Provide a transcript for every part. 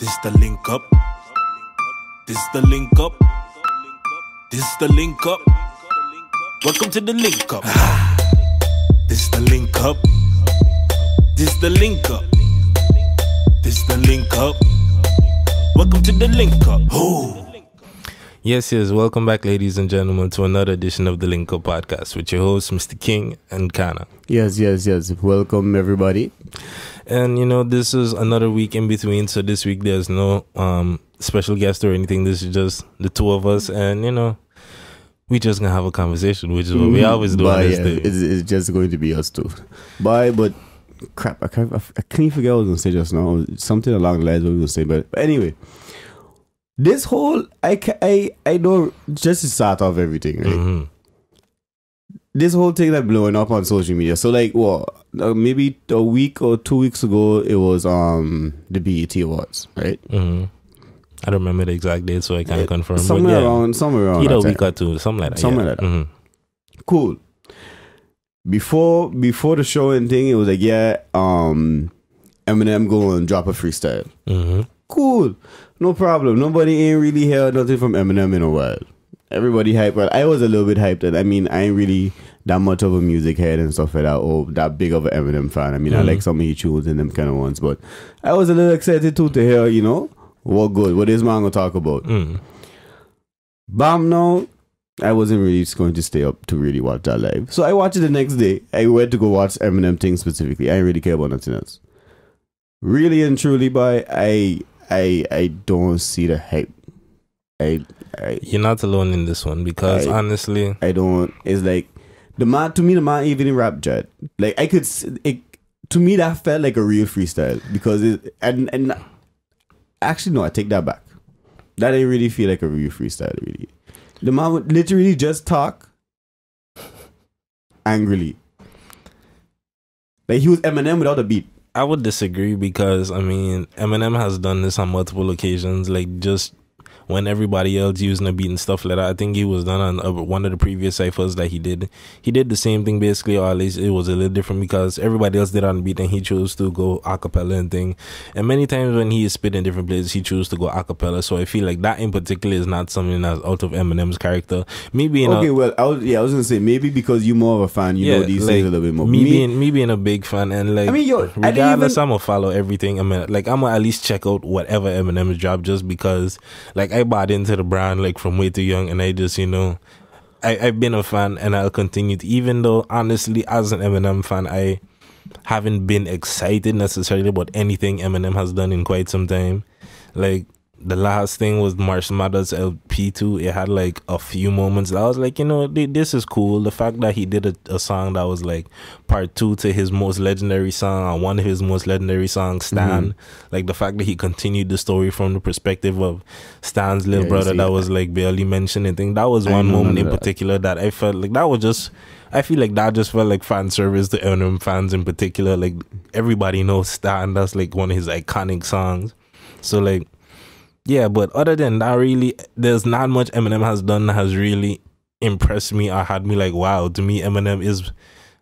This the link up. This the link up. This the link up. Welcome to the link up. This the link up. This the link up. This the link up. Welcome to the link up. Ooh. Yes, welcome back, ladies and gentlemen, to another edition of the LinkUp podcast with your hosts, Mr. King and Kana. Yes, welcome everybody. And you know, this is another week in between, so this week there's no special guest or anything. This is just the two of us, and you know, we just gonna have a conversation, which is what we always do on this day. It's just going to be us two. But crap, I can't forget what I was gonna say just now. Something along the lines what we were gonna say, but anyway. This whole, I know, just to start off everything, right? Mm-hmm. This whole thing that blowing up on social media. So like, maybe a week or 2 weeks ago, it was the BET Awards, right? Mm-hmm. I don't remember the exact date, so I can't confirm. Somewhere around. Either a week or two, something like that. Mm-hmm. Cool. Before the show and thing, it was like, Eminem go and drop a freestyle. Mm-hmm. Cool. No problem. Nobody ain't really heard nothing from Eminem in a while. Everybody hyped. Well, I was a little bit hyped. I mean, I ain't really that much of a music head and stuff like that, or that big of an Eminem fan. I mean, I like some of his tunes and them kind of ones, but I was a little excited too to hear, you know, what is man gonna talk about? Bam, now, I wasn't really just going to stay up to really watch that live. So I watched it the next day. I went to go watch Eminem thing specifically. I didn't really care about nothing else. Really and truly, I don't see the hype. You're not alone in this one, because honestly, I don't. It's like the man, to me, the man even in rap jet. Like to me that felt like a real freestyle, because and actually no, I take that back. That didn't really feel like a real freestyle. Really, the man would literally just talk angrily. Like he was Eminem without a beat. I would disagree, because I mean, Eminem has done this on multiple occasions, like just when everybody else using a beat and stuff like that. I think he was done on one of the previous cyphers that he did. He did the same thing basically, or at least it was a little different, because everybody else did on beat and he chose to go acapella and thing. And many times when he is spitting different places, he chose to go acapella. So I feel like that in particular is not something that's out of Eminem's character. I was gonna say, maybe because you're more of a fan, you know these things a little bit more. Me being a big fan, and like, I mean, regardless, I'm gonna follow everything. I mean, like, I'm gonna at least check out whatever Eminem's job, just because, like, I bought into the brand like from way too young, and I just, you know, I've been a fan and I'll continue to, even though honestly as an Eminem fan I haven't been excited necessarily about anything Eminem has done in quite some time. Like the last thing was Marshall Mathers LP2. It had like a few moments that I was like, you know, this is cool. The fact that he did a song that was like part two to his most legendary song, or one of his most legendary songs, Stan. Like the fact that he continued the story from the perspective of Stan's little brother that was like barely mentioned and thing. That was one moment in particular that I felt like that was just, I feel like that just felt like fan service to Eminem fans in particular. Like everybody knows Stan, that's like one of his iconic songs. So like, yeah, but other than that, really, there's not much Eminem has done that has really impressed me or had me like, wow. To me, Eminem is,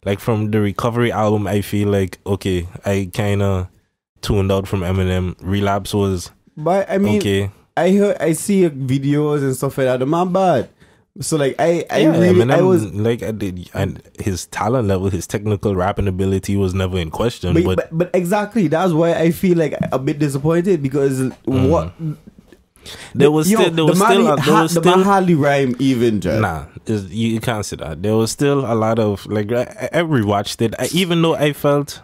like, from the Recovery album, I feel like, okay, I kind of tuned out from Eminem. Relapse was, but I mean, okay. I see videos and stuff like that. The man bad. So like his talent level, his technical rapping ability was never in question. But exactly, that's why I feel like a bit disappointed, because the man hardly rhyme even. Jeff. Nah, you can't say that. There was still a lot of like, I rewatched it. Even though I felt,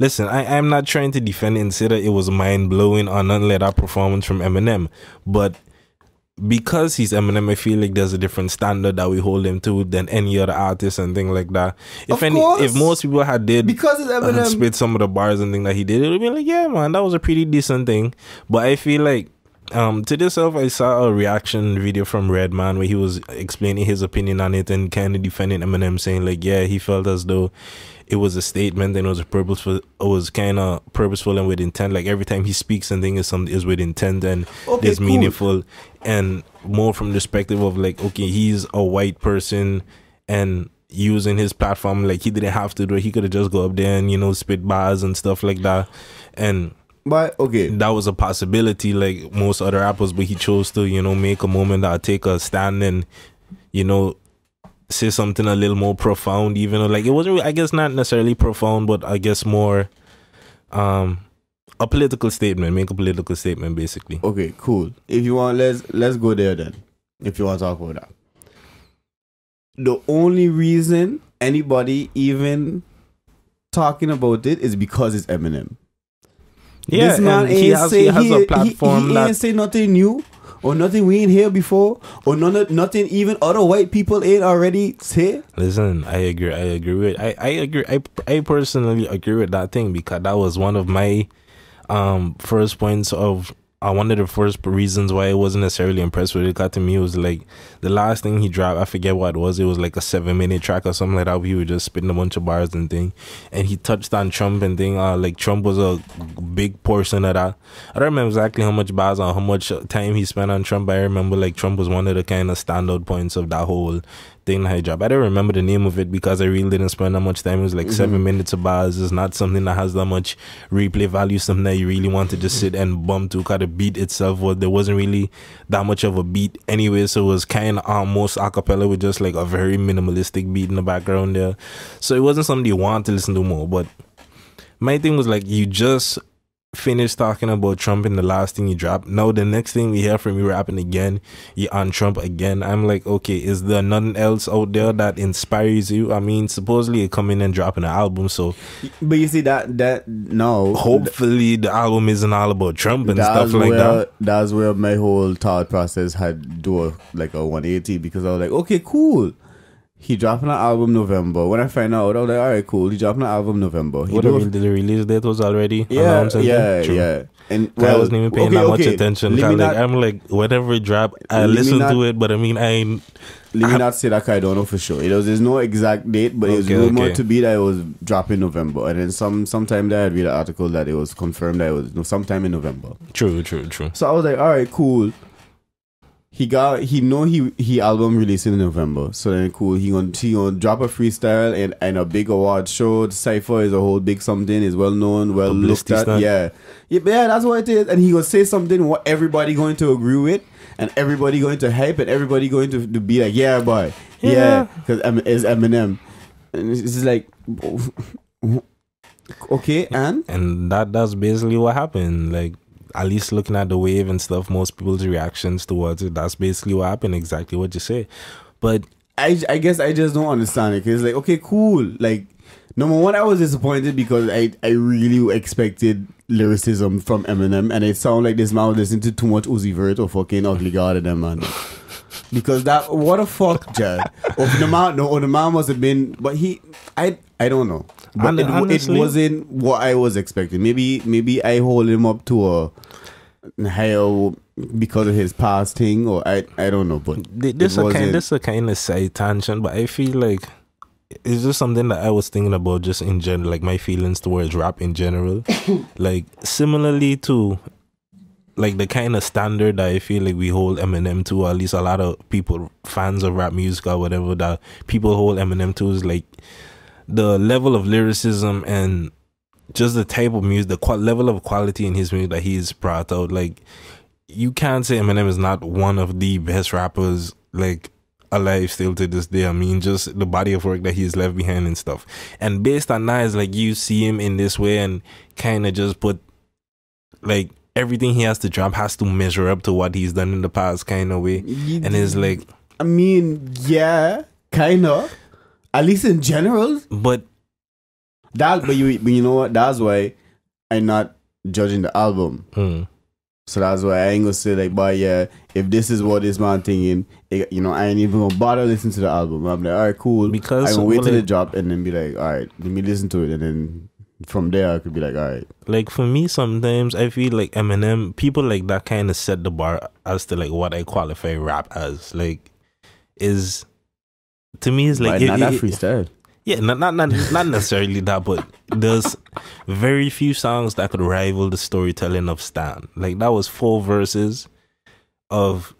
listen, I'm not trying to defend and say that it was mind blowing or none like that performance from Eminem, but because he's Eminem, I feel like there's a different standard that we hold him to than any other artist and thing like that. If most people had did, because it's Eminem, spit some of the bars and thing that he did, it would be like, yeah, man, that was a pretty decent thing. But I feel like to this self, I saw a reaction video from Redman where he was explaining his opinion on it and kind of defending Eminem, saying like, yeah, he felt as though it was a statement and it was purposeful. It was kind of purposeful and with intent. Like every time he speaks and things is with intent and it's meaningful. And more from the perspective of like, okay, he's a white person and using his platform, like he didn't have to do it. He could have just go up there and, you know, spit bars and stuff like that. And But okay, that was a possibility, like most other rappers, but he chose to, you know, make a moment that take a stand and, you know, say something a little more profound. Even like it wasn't, I guess, not necessarily profound, but I guess more a political statement. Make a political statement, basically. Okay, cool. If you want, let's go there then. If you want to talk about that, the only reason anybody even talking about it is because it's Eminem. Yeah, this man he has a platform. He ain't say nothing new or nothing we ain't hear before or nothing even other white people ain't already say. Listen, I personally agree with that thing, because that was one of my first points of one of the first reasons why I wasn't necessarily impressed with it. Got to me, it was like the last thing he dropped, I forget what it was. It was like a 7-minute track or something like that. He was just spitting a bunch of bars and thing, and he touched on Trump and thing. Like Trump was a big portion of that. I don't remember exactly how much bars or how much time he spent on Trump, but I remember like Trump was one of the kind of standout points of that whole thing that he dropped. I don't remember the name of it because I really didn't spend that much time. It was like 7 minutes of bars. It's not something that has that much replay value. Something that you really want to just sit and bump to, kind of beat itself, or there wasn't really that much of a beat anyway, so it was kind of almost a cappella with just like a very minimalistic beat in the background there. So it wasn't something you want to listen to more. But my thing was like, you just finished talking about Trump in the last thing you dropped. Now the next thing we hear from you rapping again, you're on Trump again. I'm like, okay, is there nothing else out there that inspires you? I mean, supposedly you're coming and dropping an album, so. But you see that no. Hopefully the album isn't all about Trump and stuff like that. That's where my whole thought process had like a 180, because I was like, okay, cool. He dropping an album November. When I find out, I was like, all right, cool. He dropping an album November. What do you mean? The release date was already announced. Yeah. And I wasn't even paying that much attention. I'm like, whatever drop, I listen to it, but I mean, let me not say that I don't know for sure. There's no exact date, but it was rumored to be that it was dropping November. And then sometime there, I read an article that it was confirmed that it was sometime in November. True. So I was like, all right, cool. He album releasing in November, so then cool, he gonna drop a freestyle and a big award show. The Cypher is a whole big something, is well known, well looked at. Yeah, that's what it is. And he gonna say something what everybody going to agree with, and everybody going to hype, and everybody going to be like, yeah boy, yeah, because it's Eminem. And it's just like, okay, and that's basically what happened. Like, at least looking at the wave and stuff, most people's reactions towards it, that's basically what happened, exactly what you say. But I guess I just don't understand it, because like, okay, cool. Like, number one, I was disappointed because I really expected lyricism from Eminem, and it sounded like this man was listening to too much Uzi Vert or fucking Ugly God and them, man. Because that, what a fuck, Jad. Or the man must have been, but I don't know. But honestly, it wasn't what I was expecting. Maybe I hold him up to a higher because of his past thing, or I don't know. But this is a kind of side tangent, but I feel like it's just something that I was thinking about just in general, like my feelings towards rap in general. Like similarly to like the kind of standard that I feel like we hold Eminem to, or at least a lot of people, fans of rap music or whatever, that people hold Eminem to is like the level of lyricism and just the type of music, the level of quality in his music that he's brought out. Like, you can't say Eminem is not one of the best rappers like alive still to this day. I mean, just the body of work that he's left behind and stuff. And based on that, it's like you see him in this way and kind of just put like everything he has to drop has to measure up to what he's done in the past kind of way. And it's like, I mean, yeah, kind of. At least in general, but you know what? That's why I'm not judging the album. So that's why I ain't gonna say like, but yeah, if this is what this man thinking, you know, I ain't even gonna bother listening to the album. I'm like, all right, cool. Because I'm gonna wait till it drop and then be like, all right, let me listen to it, and then from there I could be like, all right. Like for me, sometimes I feel like Eminem, people like that kind of set the bar as to like what I qualify rap as. Like, is. To me, it's like not that freestyle. Yeah, not necessarily that, but there's very few songs that could rival the storytelling of Stan. Like that was 4 verses of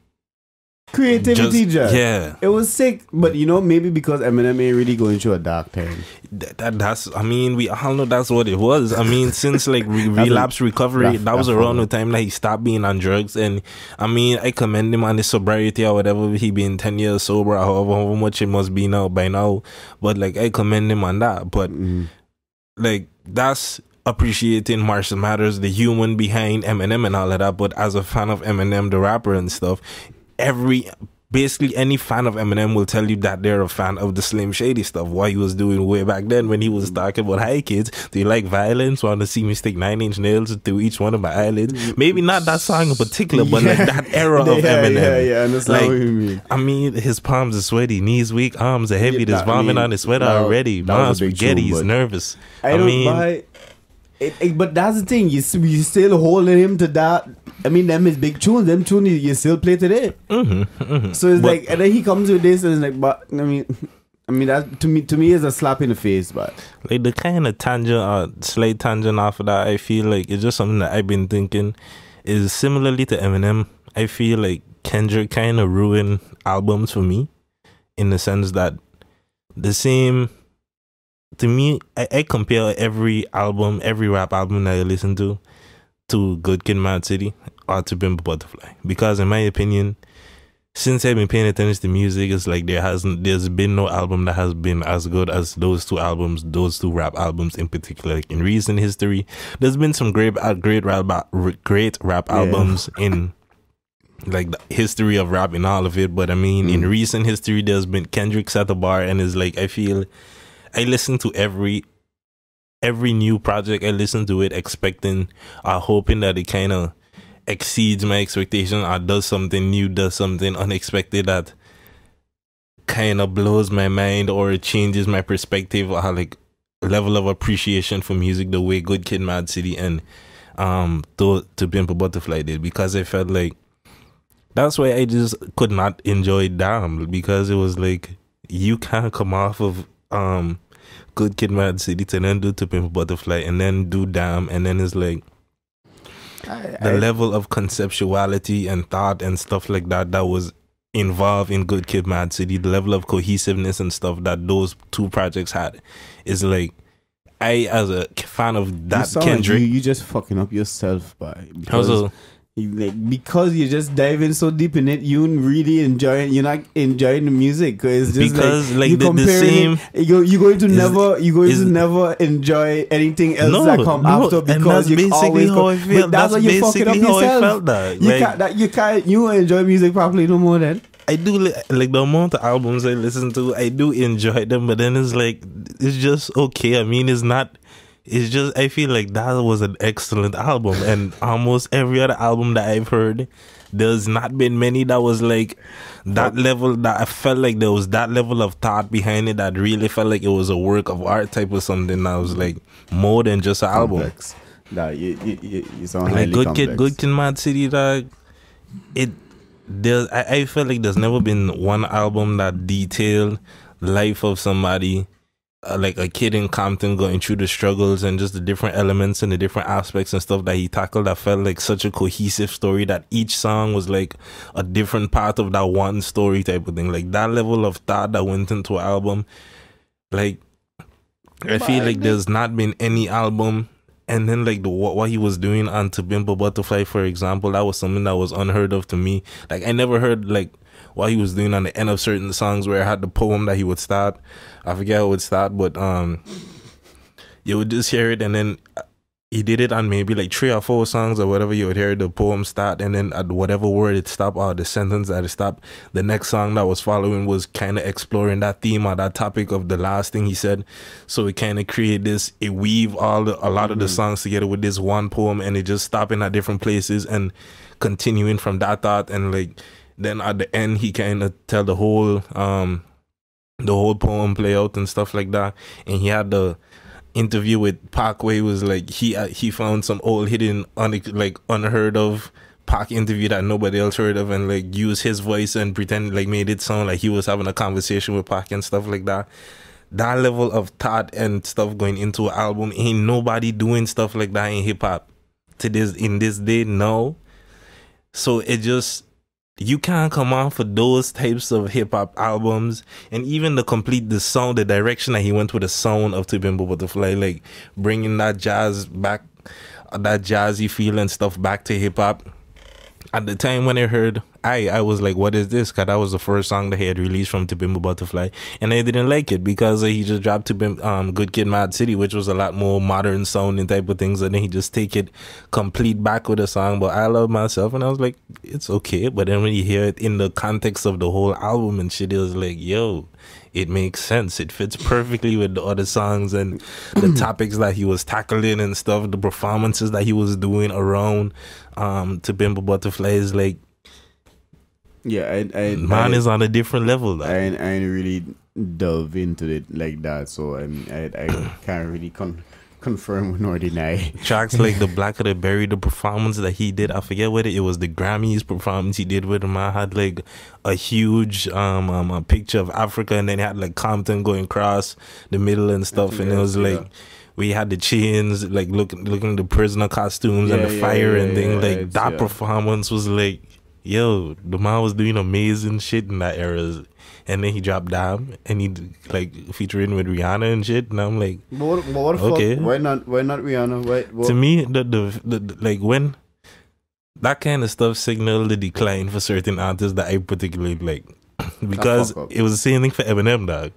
creativity just, yeah, it was sick. But you know, maybe because Eminem ain't really going through a dark time, that's I mean, we all know that's what it was. I mean, since like Relapse, Recovery, that was around the time that he stopped being on drugs. And I mean, I commend him on his sobriety or whatever. He been 10 years sober, however much it must be now by now, but like I commend him on that. But like, that's appreciating Marshall Mathers, the human behind Eminem and all of that. But as a fan of Eminem the rapper and stuff, basically any fan of Eminem will tell you that they're a fan of the Slim Shady stuff, what he was doing way back then when he was talking about, "Hi kids, do you like violence? Want to see me stick 9-inch nails through each one of my eyelids?" Maybe not that song in particular, but like that era of Eminem. Yeah, that's like, what you mean. I mean, his palms are sweaty, knees weak, arms are heavy. There's vomit on his sweater already. Mom's spaghetti. He's nervous. But that's the thing. You still holding him to that. I mean, them is big tunes. Them tunes you still play today. So it's like, and then he comes with this, and it's like, but I mean that to me is a slap in the face. But like the kind of tangent, slight tangent after that, I feel like it's just something that I've been thinking is similarly to Eminem. I feel like Kendrick kind of ruined albums for me, in the sense that the same. To me, I compare every rap album that I listen to Good Kid, Mad City, or To Pimp a Butterfly, because in my opinion, since I've been paying attention to music, it's like there's been no album that has been as good as those two albums, those two rap albums in particular. Like in recent history, there's been some great rap albums in like the history of rap and all of it. But I mean, in recent history, there's been Kendrick set the bar, and it's like I feel. I listen to every new project. I listen to it expecting or hoping that it kind of exceeds my expectation or does something new, does something unexpected that kind of blows my mind, or it changes my perspective or like level of appreciation for music the way Good Kid, Mad City and To Pimp a Butterfly did. Because I felt like that's why I just could not enjoy DAMN, because it was like you can't come off of Good Kid, Mad City to then do To Pimp a Butterfly and then do DAMN, and then it's like the level of conceptuality and thought and stuff like that that was involved in Good Kid, Mad City, the level of cohesiveness and stuff that those two projects had, is like I, as a fan of that Kendrick, you just fucking up yourself by because you're just diving so deep in it, you're not enjoying the music. It's just because like you you're going to never enjoy anything else that comes after, because you always that's why you're fucking up yourself. That. You like, you won't enjoy music properly no more then. I do like the amount of albums I listen to, I do enjoy them, but then it's like it's just okay. I mean, it's not. It's just I feel like that was an excellent album, and almost every other album that I've heard, there's not been many that was like that level, that I felt like there was that level of thought behind it that really felt like it was a work of art type of something that was like more than just an complex album. Nah, you sound like Good Kid, Mad City, dog. I feel like there's never been one album that detailed the life of somebody. Like a kid in Compton going through the struggles and just the different elements and the different aspects and stuff that he tackled, that felt like such a cohesive story that each song was like a different part of that one story type of thing. Like that level of thought that went into an album, like I feel like there's not been any album. And then like what he was doing on To Pimp a Butterfly, for example, that was something that was unheard of to me. Like I never heard like what he was doing on the end of certain songs where I had the poem that he would start. I forget how it would start, but you would just hear it, and then he did it on maybe like 3 or 4 songs or whatever. You would hear the poem start, and then at whatever word it stopped or the sentence that it stopped, the next song that was following was kind of exploring that theme or that topic of the last thing he said. So it kind of created this, it weave a lot of the songs together with this one poem, and it just stopping at different places and continuing from that thought. And like then at the end, he kind of tell the whole poem play out and stuff like that. And he had the interview with Pac where he was like he found some old hidden unheard of Pac interview that nobody else heard of, and like used his voice and pretend like made it sound like he was having a conversation with Pac and stuff like that. That level of thought and stuff going into an album, ain't nobody doing stuff like that in hip hop to this in this day now. So it just You can't come on for those types of hip-hop albums, and even the sound, the direction that he went with the sound of To Pimp a Butterfly, like bringing that jazz back, that jazzy feel and stuff back to hip-hop. At the time when I heard, I was like, what is this? Because that was the first song that he had released from To Pimp a Butterfly, and I didn't like it because he just dropped Good Kid, Mad City, which was a lot more modern sounding type of things, and then he just take it complete back with a song. But I Love Myself, and I was like, it's okay. But then when you hear it in the context of the whole album and shit, it was like, yo, it makes sense. It fits perfectly with the other songs and the topics that he was tackling and stuff, the performances that he was doing around To Pimp a Butterfly is like, yeah, mine is on a different level. Though. I ain't really dove into it like that, so I can't really confirm nor deny. Tracks like The Black of the Berry, the performance that he did, I forget whether it was the Grammys performance he did with him. I had like a huge a picture of Africa, and then it had like Compton going across the middle and stuff, and it was like, yeah. We had the chains, like looking at the prisoner costumes, yeah, and the fire and thing. Yeah, like that performance was like, yo, the man was doing amazing shit in that era. And then he dropped DAMN, and he like featuring with Rihanna and shit. And I'm like, what okay, fuck? Why not Rihanna? Why? To me, the like when that kind of stuff signaled the decline for certain artists that I particularly like. Because it was the same thing for Eminem, dog.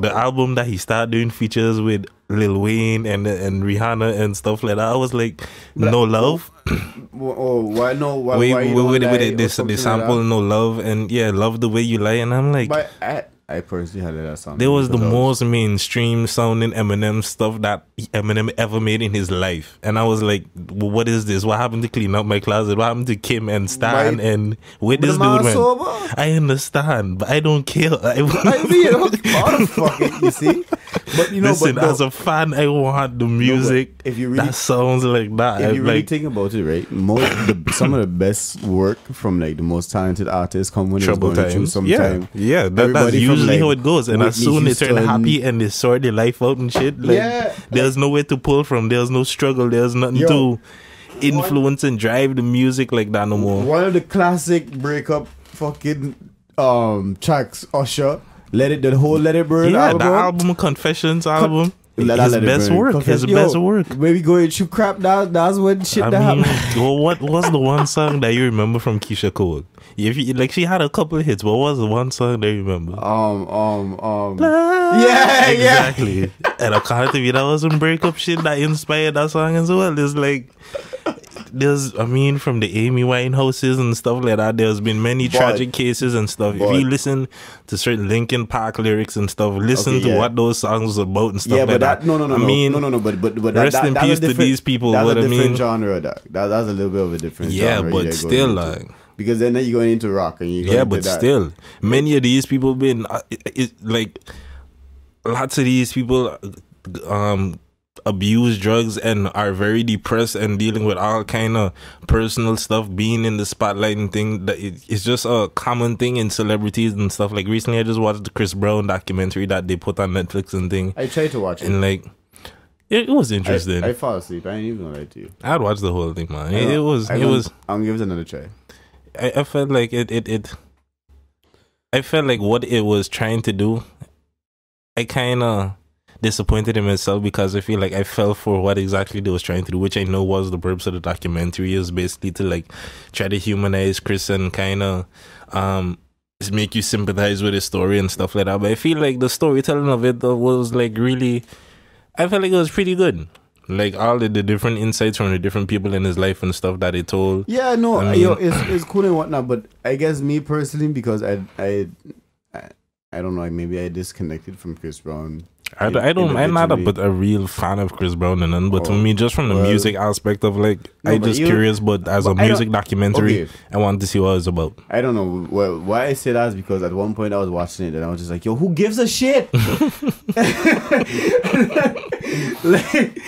The album that he started doing features with Lil Wayne and Rihanna and stuff like that, I was like, No Love. They sample No Love and yeah, Love the Way You Lie, and I'm like, but I personally had that song. There was the most mainstream sounding Eminem stuff that Eminem ever made in his life, and I was like, what is this? What happened to Clean Up My Closet? What happened to Kim and Stan? And where this dude went? I understand, but I don't care. I mean, motherfucker, you see. But you know, listen, as a fan, I want the music that sounds like that. If you really think about it, right? Some of the best work from like the most talented artists come when it's going through some time. Yeah, that's usually how it goes. And as soon as they turn happy and they sort their life out and shit, like, yeah, there's nowhere to pull from. There's no struggle. There's nothing to influence and drive the music like that no more. One of the classic breakup fucking tracks, Usher. Let It Burn. Yeah, the album Confessions album. His best work. When we go into crap, that's when shit happened. Well, what was the one song that you remember from Keisha Cole? If you, like, she had a couple of hits, but what was the one song that you remember? Yeah, exactly. Yeah. And according to me, that was some breakup shit that inspired that song as well. It's like, there's, I mean, from the Amy Winehouses and stuff like that, there's been many tragic cases and stuff. If you listen to certain Linkin Park lyrics and stuff, listen to what those songs was about and stuff like that. But rest in peace to these people. That's a different genre. That's a little bit of a different genre. Yeah, but still, like, because then you're going into rock and you're going into that. Still, many of these people been like, lots of these people abuse drugs and are very depressed and dealing with all kind of personal stuff, being in the spotlight and thing. That it's just a common thing in celebrities and stuff. Like recently, I just watched the Chris Brown documentary that they put on Netflix and thing. I tried to watch it, and like, it was interesting. I fall asleep. I ain't even gonna lie to you. I'd watch the whole thing, man. I'm gonna give it another try. I felt like I felt like what it was trying to do, I kind of disappointed in myself because I feel like I fell for what exactly they was trying to do, which I know was the purpose of the documentary, is basically to like try to humanize Chris and kind of make you sympathize with his story and stuff like that. But I feel like the storytelling of it was like really, I felt like it was pretty good. Like all the different insights from the different people in his life and stuff that he told. Yeah, no, I mean, yo, it's cool and whatnot, but I guess me personally, because I don't know, maybe I disconnected from Chris Brown. I'm not a real fan of Chris Brown and none, but to me, just from the music aspect of like, I'm just curious. But as a music documentary, I want to see what it's about. I don't know why I say that is because at one point I was watching it and I was just like, yo, who gives a shit? Like,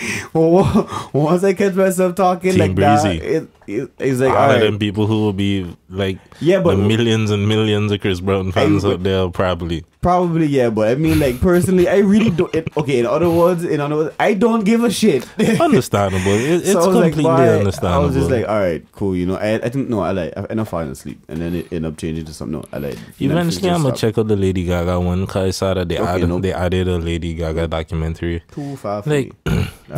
once I catch myself talking like that, It's like all them people who will be like, yeah, but the millions and millions of Chris Brown fans out there probably, yeah. But I mean, like, personally, I really don't. In other words, I don't give a shit. Understandable. It's so completely understandable. I was just like, all right, cool. You know, I fell asleep, and then it ended up changing to something else. I like. Eventually, I'm gonna check out the Lady Gaga one because I saw that they added a Lady Gaga documentary. Too far. Like,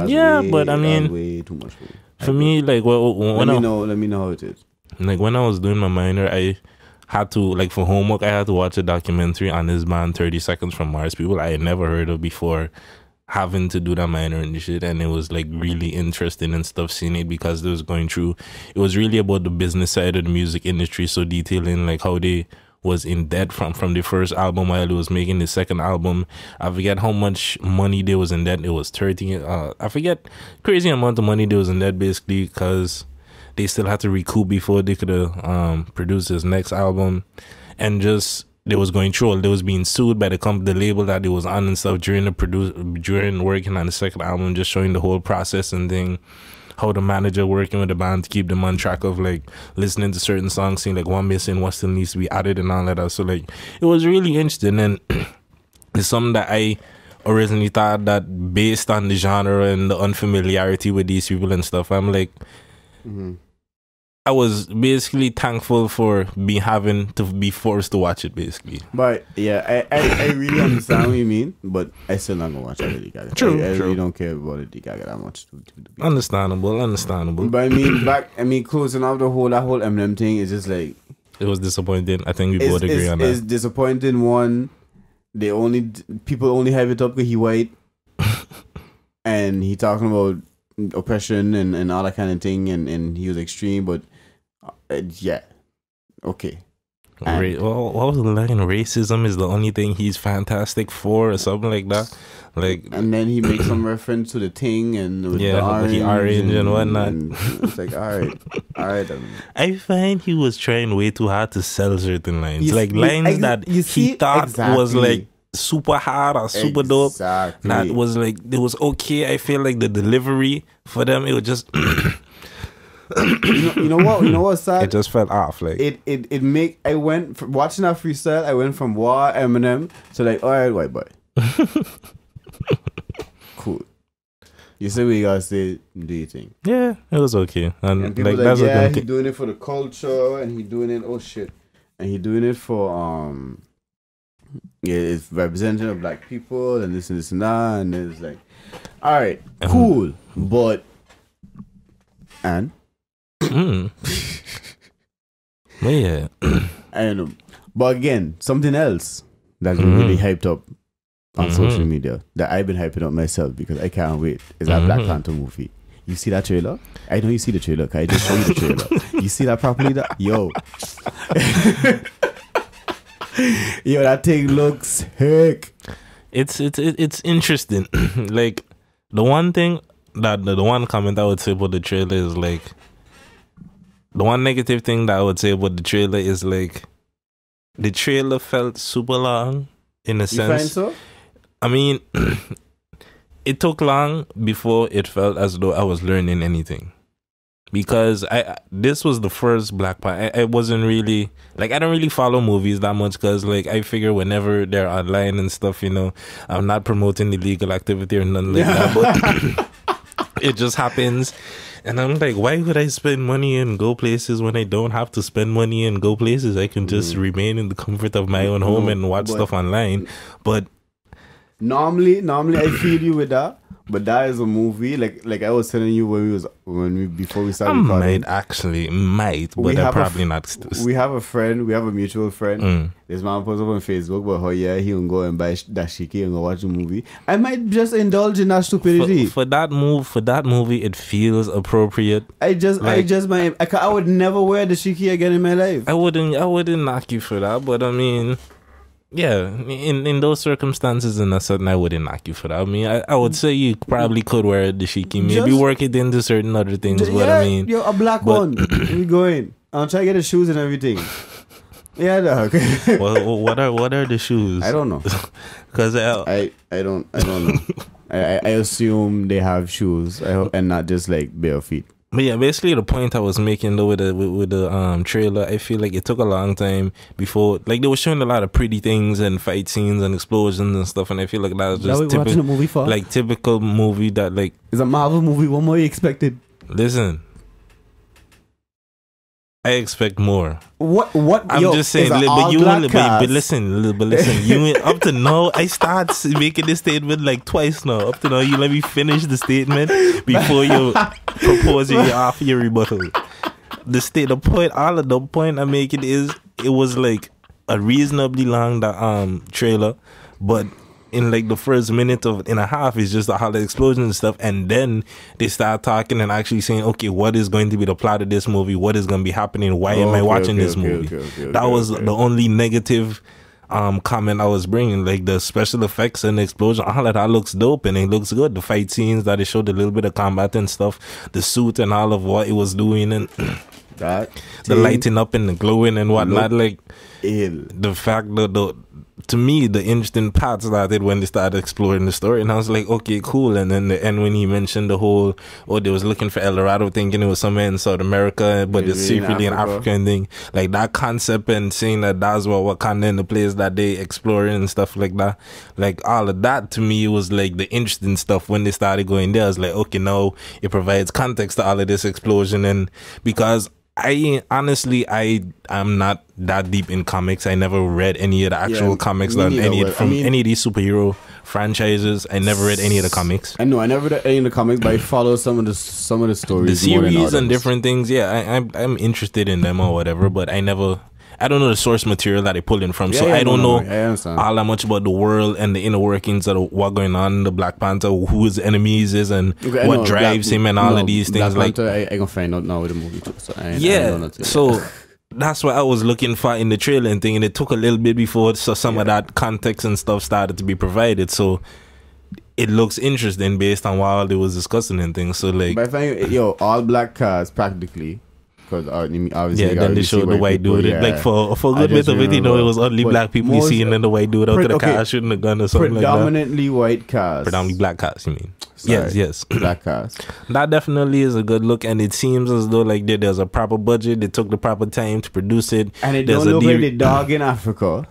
yeah, but I mean, way too much. For me, like, let me know how it is. Like, when I was doing my minor, I had to, like, for homework, I had to watch a documentary on this man, 30 Seconds from Mars. People I had never heard of before, having to do that minor and shit. And it was, like, really interesting and stuff, seeing it, because it was going through. It was really about the business side of the music industry. So detailing, like, how they was in debt from the first album while it was making the second album. I forget how much money they was in debt. It was 13. I forget, crazy amount of money they was in debt, basically, because they still had to recoup before they could produce this next album. And just, they was going through, they was being sued by the label that they was on and stuff during working on the second album, just showing the whole process and thing. How the manager working with the band to keep them on track of, like, listening to certain songs, seeing, like, what missing, what still needs to be added and all that. So, like, it was really interesting, and it's something that I originally thought that, based on the genre and the unfamiliarity with these people and stuff, I'm like, I was basically thankful for having to be forced to watch it, basically. But yeah, I really understand what you mean, but I still not gonna watch Lady Gaga. True. I really don't care about Lady Gaga that much. Understandable. But I mean, closing out that whole Eminem thing is just like, it was disappointing. I think we both agree on that. It's disappointing. One, people only have it up because he white, and he talking about oppression and all that kind of thing, and he was extreme, but. Yeah. Okay. Well, what was the line? Racism is the only thing he's fantastic for, or something like that. Like, and then he makes some reference to the thing, and yeah, the orange and whatnot. And it's like, all right. I find he was trying way too hard to sell certain lines, was like super hard or super dope. That was like, it was okay. I feel like the delivery for them, it was just. You know what's sad? It just fell off. Like I went from watching that freestyle, I went from Wah Eminem to like, alright, white boy. Cool. You say what you gotta say, do your thing. Yeah, it was okay. And like, that's like, yeah, he doing it for the culture, and he doing it for it's representation of black people and this and that, and it's like, alright, cool. But and yeah, I don't know. But again, something else that's been really hyped up on social media that I've been hyping up myself because I can't wait is that Black Panther movie. You see that trailer? I know you see the trailer. I just show you the trailer. You see that properly? Yo, that thing looks sick. It's interesting. Like, the one thing. The one comment I would say about the trailer is like, the one negative thing that I would say about the trailer is like, the trailer felt super long in a sense. You find so? I mean, it took long before it felt as though I was learning anything, because this was the first Black Panther. I wasn't really like, I don't really follow movies that much, because like, I figure whenever they're online and stuff, you know, I'm not promoting illegal activity or nothing like that. But it just happens, and I'm like, why would I spend money and go places when I don't have to spend money and go places? I can just remain in the comfort of my own home and watch stuff online. But normally I feel you with that, but that is a movie like I was telling you before we started recording. We have a friend, we have a mutual friend. This man posts up on Facebook about how he can go and buy dashiki and go watch a movie. I might just indulge in that stupidity. For that movie, it feels appropriate. I would never wear dashiki again in my life. I wouldn't knock you for that, but I mean. Yeah, in those circumstances, and that's something I wouldn't knock you for that. I mean, I would say you probably could wear a dashiki, maybe work it into certain other things. Yo, a black one. We going. I'll try to get the shoes and everything. Yeah, dog. Well, what are the shoes? I don't know. Because I don't know. I assume they have shoes and not just like bare feet. But yeah, basically the point I was making though with the trailer, I feel like it took a long time before, like, they were showing a lot of pretty things and fight scenes and explosions and stuff, and I feel like that was just watching a movie for, like, typical movie that, like, it's a Marvel movie. What more you expected? Listen, I expect more. What? I'm just saying, but listen, you up to now, I start making this statement like twice now. Up to now, you let me finish the statement before you propose your rebuttal. The point I'm making is, it was like a reasonably long trailer, but in like the first minute and a half is just all the explosion and stuff, and then they start talking and actually saying, okay, what is going to be the plot of this movie, what is going to be happening, why am I watching this movie? That was the only negative comment I was bringing. Like, the special effects and the explosion, all of that looks dope and it looks good. The fight scenes that it showed, a little bit of combat and stuff, the suit and all of what it was doing, and that the lighting up and the glowing and whatnot, like the fact that to me, the interesting part started when they started exploring the story, and I was like, okay, cool. And then the end, when he mentioned the whole, oh, they was looking for El Dorado, thinking it was somewhere in South America, but it's secretly an African thing. Like, that concept and saying that that's what Wakanda and the place that they exploring and stuff like that. Like, all of that to me was like the interesting stuff when they started going there. I was like, okay, now it provides context to all of this explosion. And because I honestly am not that deep in comics. I never read any of the actual comics from any of these superhero franchises. I never read any of the comics. I know I never read any of the comics, but I follow some of the stories, the series and different things. Yeah, I'm interested in them or whatever, but I don't know the source material that they pull in from, so I don't know all that much about the world and the inner workings of what going on, the Black Panther, who his enemies is, and what drives him, and all of these things. Black Panther, like, I can find out now with the movie too. So so that's what I was looking for in the trailer and thing, and it took a little bit before some of that context and stuff started to be provided. So it looks interesting based on what they was discussing and things. So like, but I find all black cars practically. Because obviously, then they showed the white dude. Yeah. Like for a good bit of it, it was only black people you see, and then the white dude out of the car shooting a gun or something like that. Predominantly white cars. Predominantly black cars, you mean? Sorry. Yes. Black cars. That definitely is a good look, and it seems as though like there's a proper budget. They took the proper time to produce it. And it doesn't look like the dog in Africa.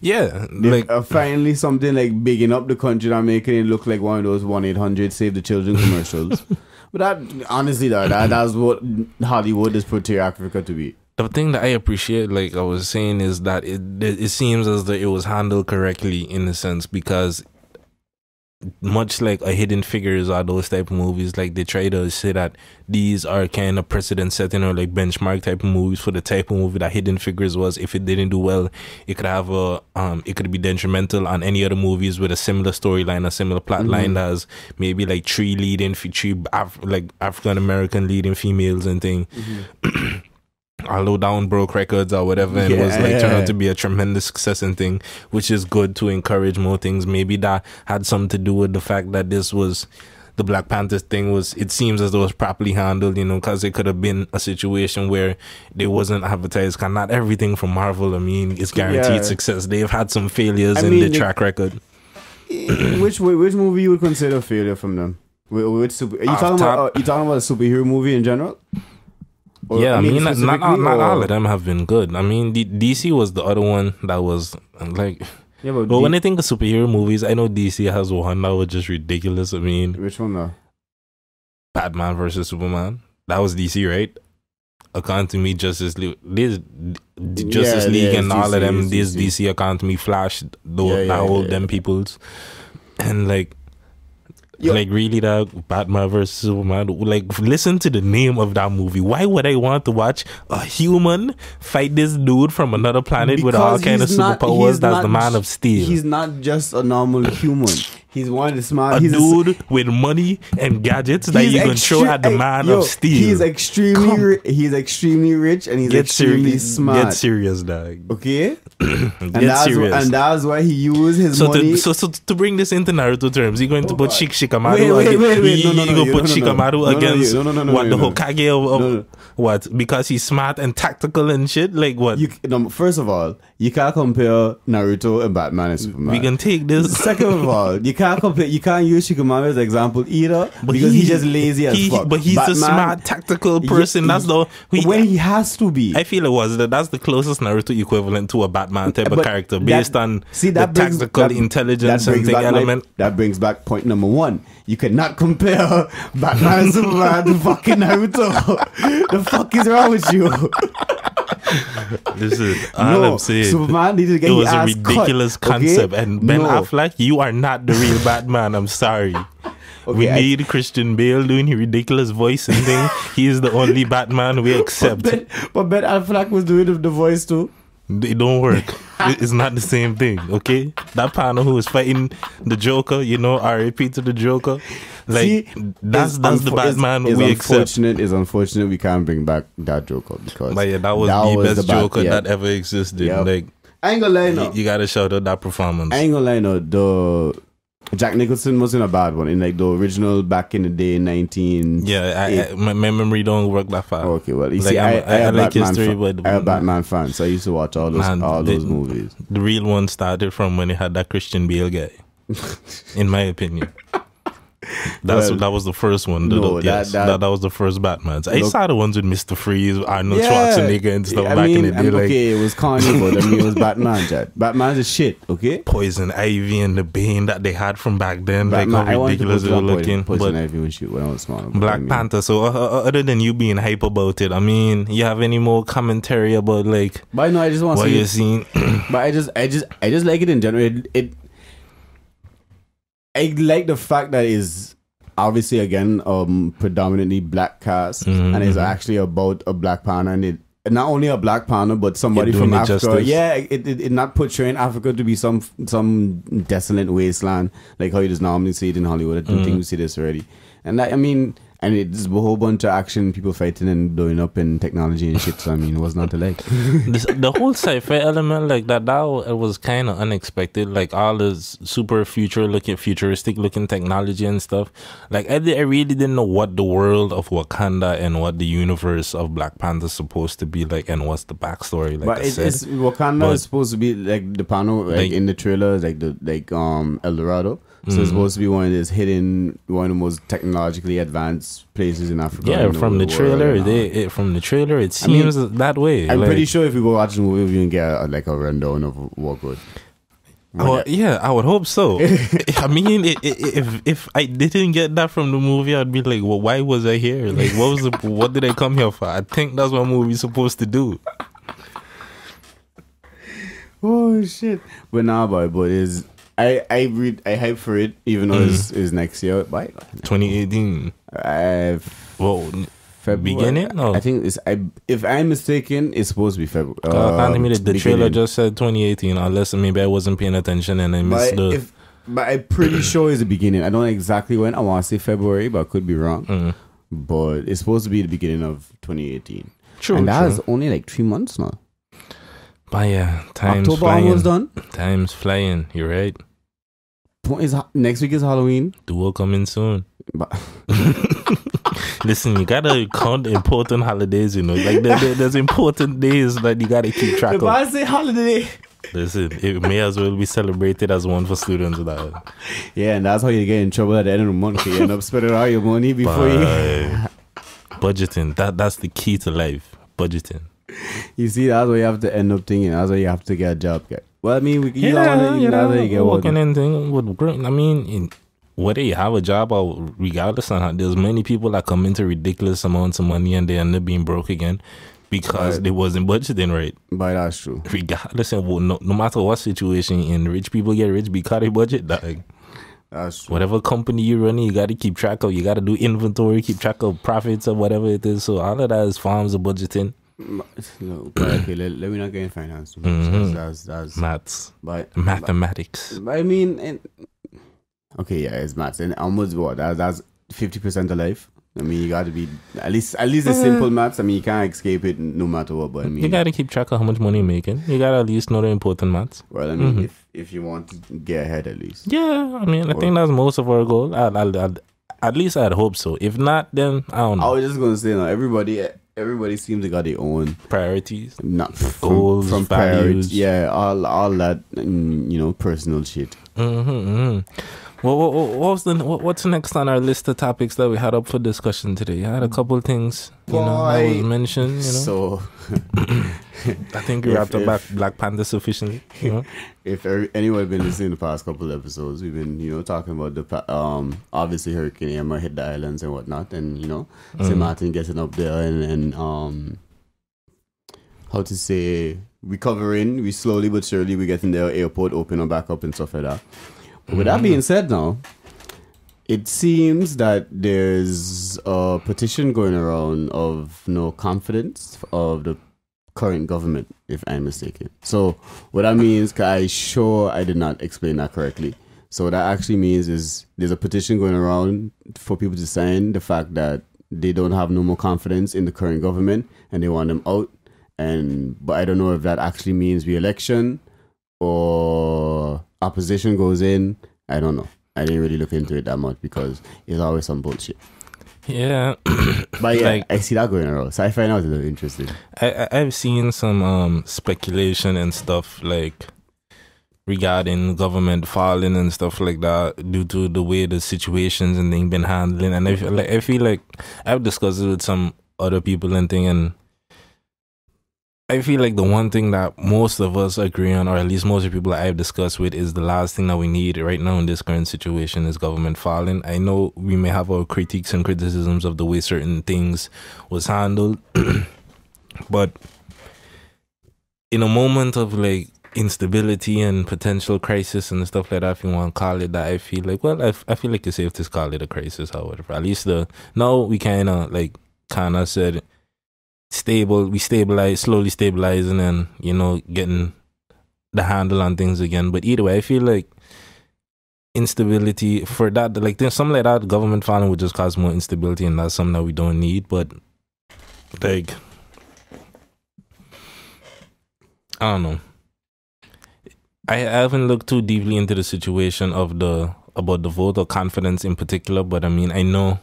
Yeah, like finally something like bigging up the country and making it look like one of those 1-800 Save the Children commercials. But that, honestly, that's what Hollywood is portraying Africa to be. The thing that I appreciate, like I was saying, is that it seems as though it was handled correctly in a sense, because much like a Hidden Figures or those type of movies, like they try to say that these are kind of precedent setting or like benchmark type of movies for the type of movie that Hidden Figures was. If it didn't do well, it could have it could be detrimental on any other movies with a similar storyline, a similar plot line that has maybe like three African American leading females and thing. Although Down broke records or whatever, and was like turned out to be a tremendous success and thing, which is good to encourage more things. Maybe that had something to do with the fact that this was the Black Panther thing was, it seems as though it was properly handled, you know, because it could have been a situation where they wasn't advertised. Cause not everything from Marvel, I mean, is guaranteed success. They've had some failures in the track record. Which movie you would consider a failure from them? Which super? Are you talking about a superhero movie in general? Yeah, I mean not all of them have been good. I mean, DC was the other one that was like... Yeah, but when I think of superhero movies, I know DC has one that was just ridiculous. I mean... Which one though? Batman versus Superman. That was DC, right? Account to me, Justice League and all of them. This DC account to me, Flash, all them peoples. And like... Yo. Like, really, that Batman versus Superman, like, listen to the name of that movie. Why would I want to watch a human fight this dude from another planet with all kind of superpowers that's the Man of Steel? He's not just a normal human. He's one of the smart... A dude with money and gadgets that you can throw at the Man of Steel. He's extremely rich, and he's extremely smart. Get serious, dog. Okay? And that's why he used his money. So to bring this into Naruto terms, you're going to put Shikamaru against what the Hokage of what? Because he's smart and tactical and shit? Like what? First of all, you can't compare Naruto and Batman and Superman. We can take this. Second of all, you can't can't compare. You can't use Shikamaru as an example either, but because he's just lazy as fuck. But he's Batman, a smart, tactical person. That's the when he has to be. I feel it was that that's the closest Naruto equivalent to a Batman type of character, based on the tactical intelligence and element. That brings back point number one. You cannot compare Batman and Superman to fucking Naruto. The fuck is wrong with you? This is all I'm saying. Superman needed to get his ass cut. It was a ridiculous concept. Okay? And Ben Affleck, you are not the real Batman. I'm sorry. Okay, we need Christian Bale doing his ridiculous voice and thing. He is the only Batman we accept. But Ben Affleck was doing the voice too. It don't work. It's not the same thing, okay? That panel who is fighting the Joker, you know, R.I.P. to the Joker. Like, see, that's the Batman we accept. It's unfortunate we can't bring back that Joker because... But yeah, that was the best Joker that ever existed. Yep. Like, I ain't gonna lie, no. You gotta shout out that performance. I ain't gonna lie, no. Jack Nicholson wasn't a bad one in like the original back in the day, 19... Yeah, my memory don't work that far. Okay, well, you like, see, I like history, but... I'm a Batman fan, so I used to watch all those movies. The real one started from when it had that Christian Bale guy, in my opinion. That was the first one. That was the first Batman. I saw the ones with Mr. Freeze, Arnold Schwarzenegger and stuff back in the day. Okay, like, it was Kanye, but I mean it was Batman. Batman's a shit, okay? Poison Ivy and the Bane that they had from back then. Batman, like how ridiculous they were looking. Poison Ivy when I was small. Black Panther. So other than you being hype about it, I mean, you have any more commentary about like I just want to see what you're seeing? But I just like it in general. I like the fact that it's obviously again predominantly black cast, and it's actually about a black partner, and not only a black partner but somebody from Africa. Justice. Yeah, it not portraying Africa to be some desolate wasteland like how you just normally see it in Hollywood. I don't think we see this already, and I mean. And it's a whole bunch of action, people fighting and blowing up and technology and shit. So, I mean, it was not to like. The whole sci-fi element like that was kind of unexpected. Like all this super futuristic looking technology and stuff. Like I really didn't know what the world of Wakanda and what the universe of Black Panther is supposed to be like and what's the backstory. Like Wakanda is supposed to be like the panel like in the trailer, like El Dorado. So it's supposed to be one of the most technologically advanced places in Africa. Yeah, from the trailer, it seems that way. I'm pretty sure if we go watch the movie, we can get a rundown of what good. Well, yeah, I would hope so. I mean, if I didn't get that from the movie, I'd be like, well, why was I here? Like, what did I come here for? I think that's what movie's supposed to do. Oh shit! But nah, boy, is. I hype for it, even though it's next year. Why? 2018. February. Beginning? No. I think it's. If I'm mistaken, it's supposed to be February. The trailer just said 2018, unless maybe I wasn't paying attention and I missed But I'm pretty sure it's the beginning. I don't know exactly when. I want to say February, but I could be wrong. But it's supposed to be the beginning of 2018. True. And that is only like 3 months now. But yeah, October almost done. Time's flying. You're right. Next week is Halloween. Duo coming soon. Listen, you gotta count important holidays. You know, like there's important days that you gotta keep track of. I say holiday. Listen, it may as well be celebrated as one for students. Yeah, and that's how you get in trouble at the end of the month. You end up spending all your money before you budgeting. That's the key to life. Budgeting. You see, that's why you have to end up thinking. That's why you have to get a job, guy. Well, I mean, whether you have a job or regardless of how, there's many people that come into ridiculous amounts of money and they end up being broke again because they wasn't budgeting right. But that's true. Regardless of no matter what situation you're in, rich people get rich because they budget that. Like, that's true. Whatever company you're running, you got to keep track of. You got to do inventory, keep track of profits or whatever it is. So all of that is forms of budgeting. No, okay, let me not get in finance. That's maths, but mathematics. I mean, okay, yeah, it's maths, and almost what that's 50% of life. I mean, you got to be at least the simple maths. I mean, you can't escape it no matter what. But I mean, you got to keep track of how much money you're making. You got to at least know the important maths. Well, I mean, if you want to get ahead, at least. Yeah, I mean, I think that's most of our goal. At least I'd hope so. If not, then I don't know. I was just gonna say, no, everybody seems to got their own priorities, not goals, from values. Yeah, all that, and, you know, personal shit. What's next on our list of topics that we had up for discussion today? I had a couple of things that was mentioned. So I think we wrapped up Black Panther sufficiently. If anyone been listening the past couple of episodes, we've been talking about the obviously Hurricane Irma hit the islands and whatnot, and Sint Maarten getting up there and how to say recovering. We slowly but surely we getting their airport opening back up and stuff like that. But with that being said now, it seems that there's a petition going around of no confidence of the current government, if I'm mistaken. So what that means, I did not explain that correctly. So what that actually means is there's a petition going around for people to sign the fact that they don't have no more confidence in the current government and they want them out. But I don't know if that actually means re-election or opposition goes in. I don't know. I didn't really look into it that much because it's always some bullshit. Yeah. But yeah, I see that going around. So I find out it's very interesting. I've seen some speculation and stuff like regarding government falling and stuff like that due to the way the situations and things been handling. And I feel like I've discussed it with some other people and thing, and I feel like the one thing that most of us agree on, or at least most of the people that I've discussed with, is the last thing that we need right now in this current situation is government falling. I know we may have our critiques and criticisms of the way certain things was handled, but in a moment of like instability and potential crisis and stuff like that, if you want to call it that, I feel like, well, I feel like it's safe to call it a crisis, however. At least now we kind of, like Kana said, slowly stabilizing and getting the handle on things again. But either way, I feel like instability for that, like there's something like that, government falling would just cause more instability, and that's something that we don't need. But like, I don't know, I haven't looked too deeply into the situation of about the vote or confidence in particular, but I mean, I know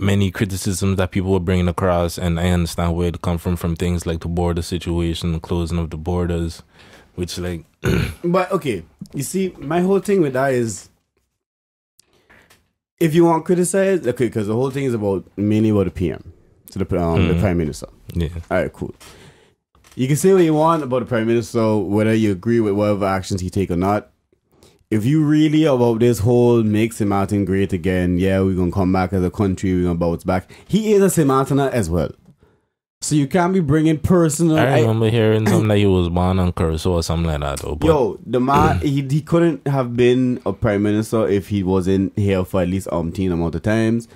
many criticisms that people were bringing across, and I understand where it come from things like the border situation, the closing of the borders, which like... But okay, you see, my whole thing with that is, if you want to criticize, okay, because the whole thing is mainly about the PM, so the Prime Minister. Yeah. All right, cool. You can say what you want about the Prime Minister, whether you agree with whatever actions he take or not. If you really about this whole make Sint Maarten great again, yeah, we're going to come back as a country, we're going to bounce back. He is a Sint Maartener as well. So you can't be bringing personal... I remember hearing something like he was born on Curacao or something like that. Though, but yo, the man, he couldn't have been a prime minister if he wasn't here for at least umpteen amount of times.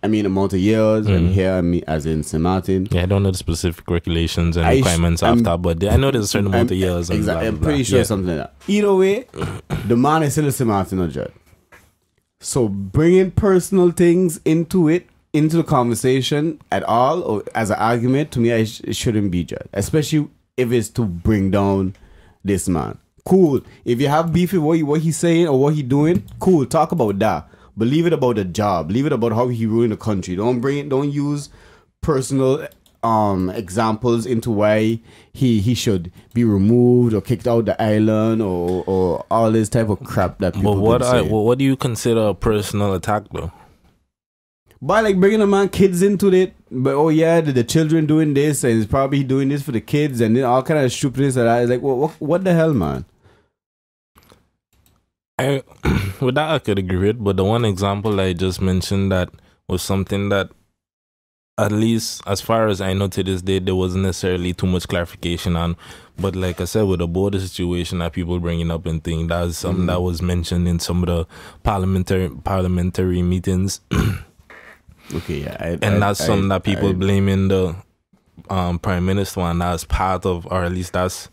I mean, amount of years, and here, I mean, as in Sint Maarten. Yeah, I don't know the specific regulations and requirements after, but I know there's a certain amount of years. Exactly, blah, blah, blah. I'm pretty sure something like that. Either way, the man is still a Sint Maarten judge. So bringing personal things into the conversation at all, or as an argument, to me, it shouldn't be judged, especially if it's to bring down this man. Cool. If you have beef with what he's saying or what he's doing, cool, talk about that. But leave it about the job. Leave it about how he ruined the country. Don't use personal examples into why he should be removed or kicked out the island or all this type of crap that people say. But what do you consider a personal attack though? By like bringing a man kids into it, but oh yeah, the children doing this and it's probably doing this for the kids and then all kind of stupidness and that. It's like, well, what the hell, man? With that I could agree with, but the one example I just mentioned that was something that, at least as far as I know to this day, there wasn't necessarily too much clarification on. But like I said, with the border situation that people bringing up and things, that was something that was mentioned in some of the parliamentary meetings. Okay, yeah, and that's something that people blaming the prime minister on. That's part of, or at least that's,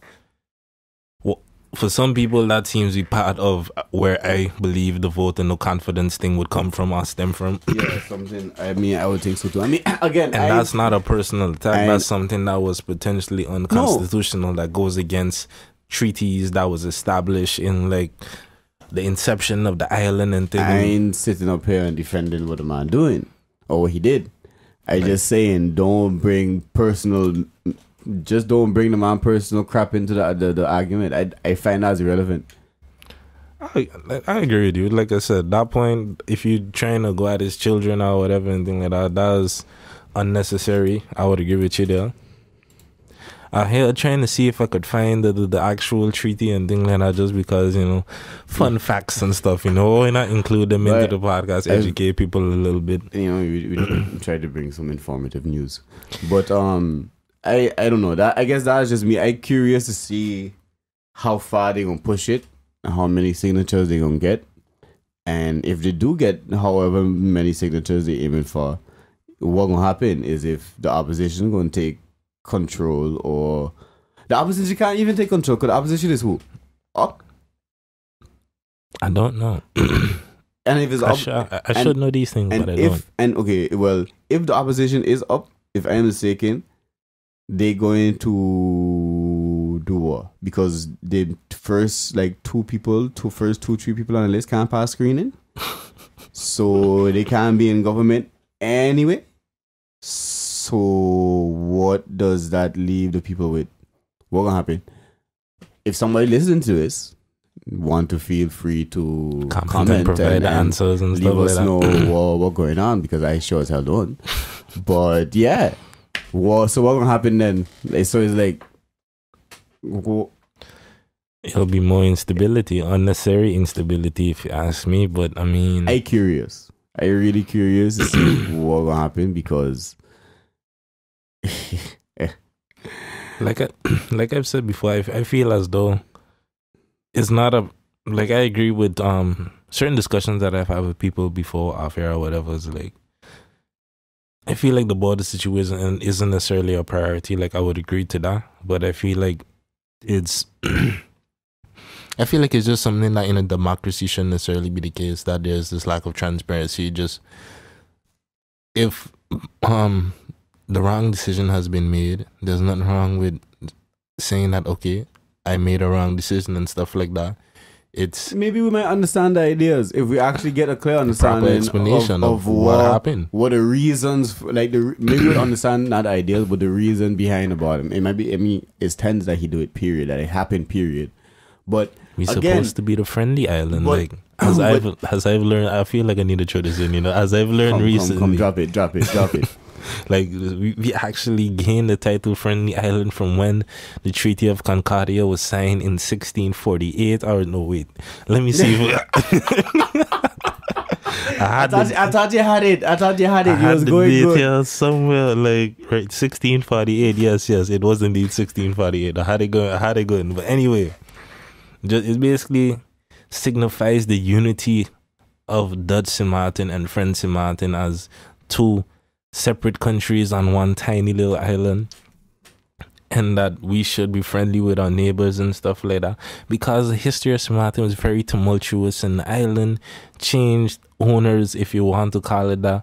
for some people, that seems to be part of where I believe the vote and the confidence thing would come from or stem from. Yeah, something. I mean, I would think so too. I mean, again, and that's not a personal attack. That's something that was potentially unconstitutional, that goes against treaties that was established in like the inception of the island and things. I ain't sitting up here and defending what the man doing or what he did. I just saying, don't bring personal. Just don't bring the man personal crap into the argument. I find that's irrelevant. I agree with you. Like I said, that point, if you're trying to go at his children or whatever and things like that, that is unnecessary. I would agree with you there. I'm here trying to see if I could find the actual treaty and things like that, just because, you know, fun facts and stuff, you know, why not include them into the podcast, educate people a little bit. You know, we try to bring some informative news. But I don't know. That I guess that's just me. I'm curious to see how far they're going to push it and how many signatures they're going to get. And if they do get however many signatures they're aiming for, what's going to happen is if the opposition going to take control, or the opposition can't even take control because the opposition is who? I don't know. And if it's up, I should know these things, but I don't. And okay, well, if the opposition is up, if I'm mistaken, they're going to do war because the first like two, three people on the list can't pass screening, so they can't be in government anyway. So what does that leave the people with? What's gonna happen? If somebody listens to this, want to feel free to comment provide and answers and leave us like know what's going on, because I sure as hell don't. But yeah, well, so what's gonna happen then? So it's like, it'll be more instability, unnecessary instability, if you ask me. But I mean, I curious. I really curious to see what's gonna happen, because. Like I've said before, I feel as though it's not a, like, I agree with certain discussions that I've had with people before off air or whatever. It's like, I feel like the border situation isn't necessarily a priority. Like, I would agree to that, but I feel like it's just something that in a democracy shouldn't necessarily be the case, that there's this lack of transparency. Just if the wrong decision has been made, there's nothing wrong with saying that, okay, I made a wrong decision and stuff like that. It's maybe we might understand the ideas if we actually get a clear understanding, explanation of what happened, what the reasons for, like the maybe we understand not the ideas but the reason behind about him. It might be, I mean, it's tense that he do it, period, that it happened, period. But we're supposed to be the friendly island, but, like as I've learned, I feel like I need to throw this in, you know, as I've learned recently. Come, drop it. Like, we actually gained the title Friendly Island from when the Treaty of Concordia was signed in 1648. Or no, wait. Let me see. I thought you had it. I had the details somewhere, like, right, 1648. Yes, it was indeed 1648. I had it going. But anyway, just, it basically signifies the unity of Dutch Sint Maarten and French Sint Maarten as two separate countries on one tiny little island, and that we should be friendly with our neighbors and stuff like that, because the history of Sint Maarten was very tumultuous, and the island changed owners, if you want to call it that,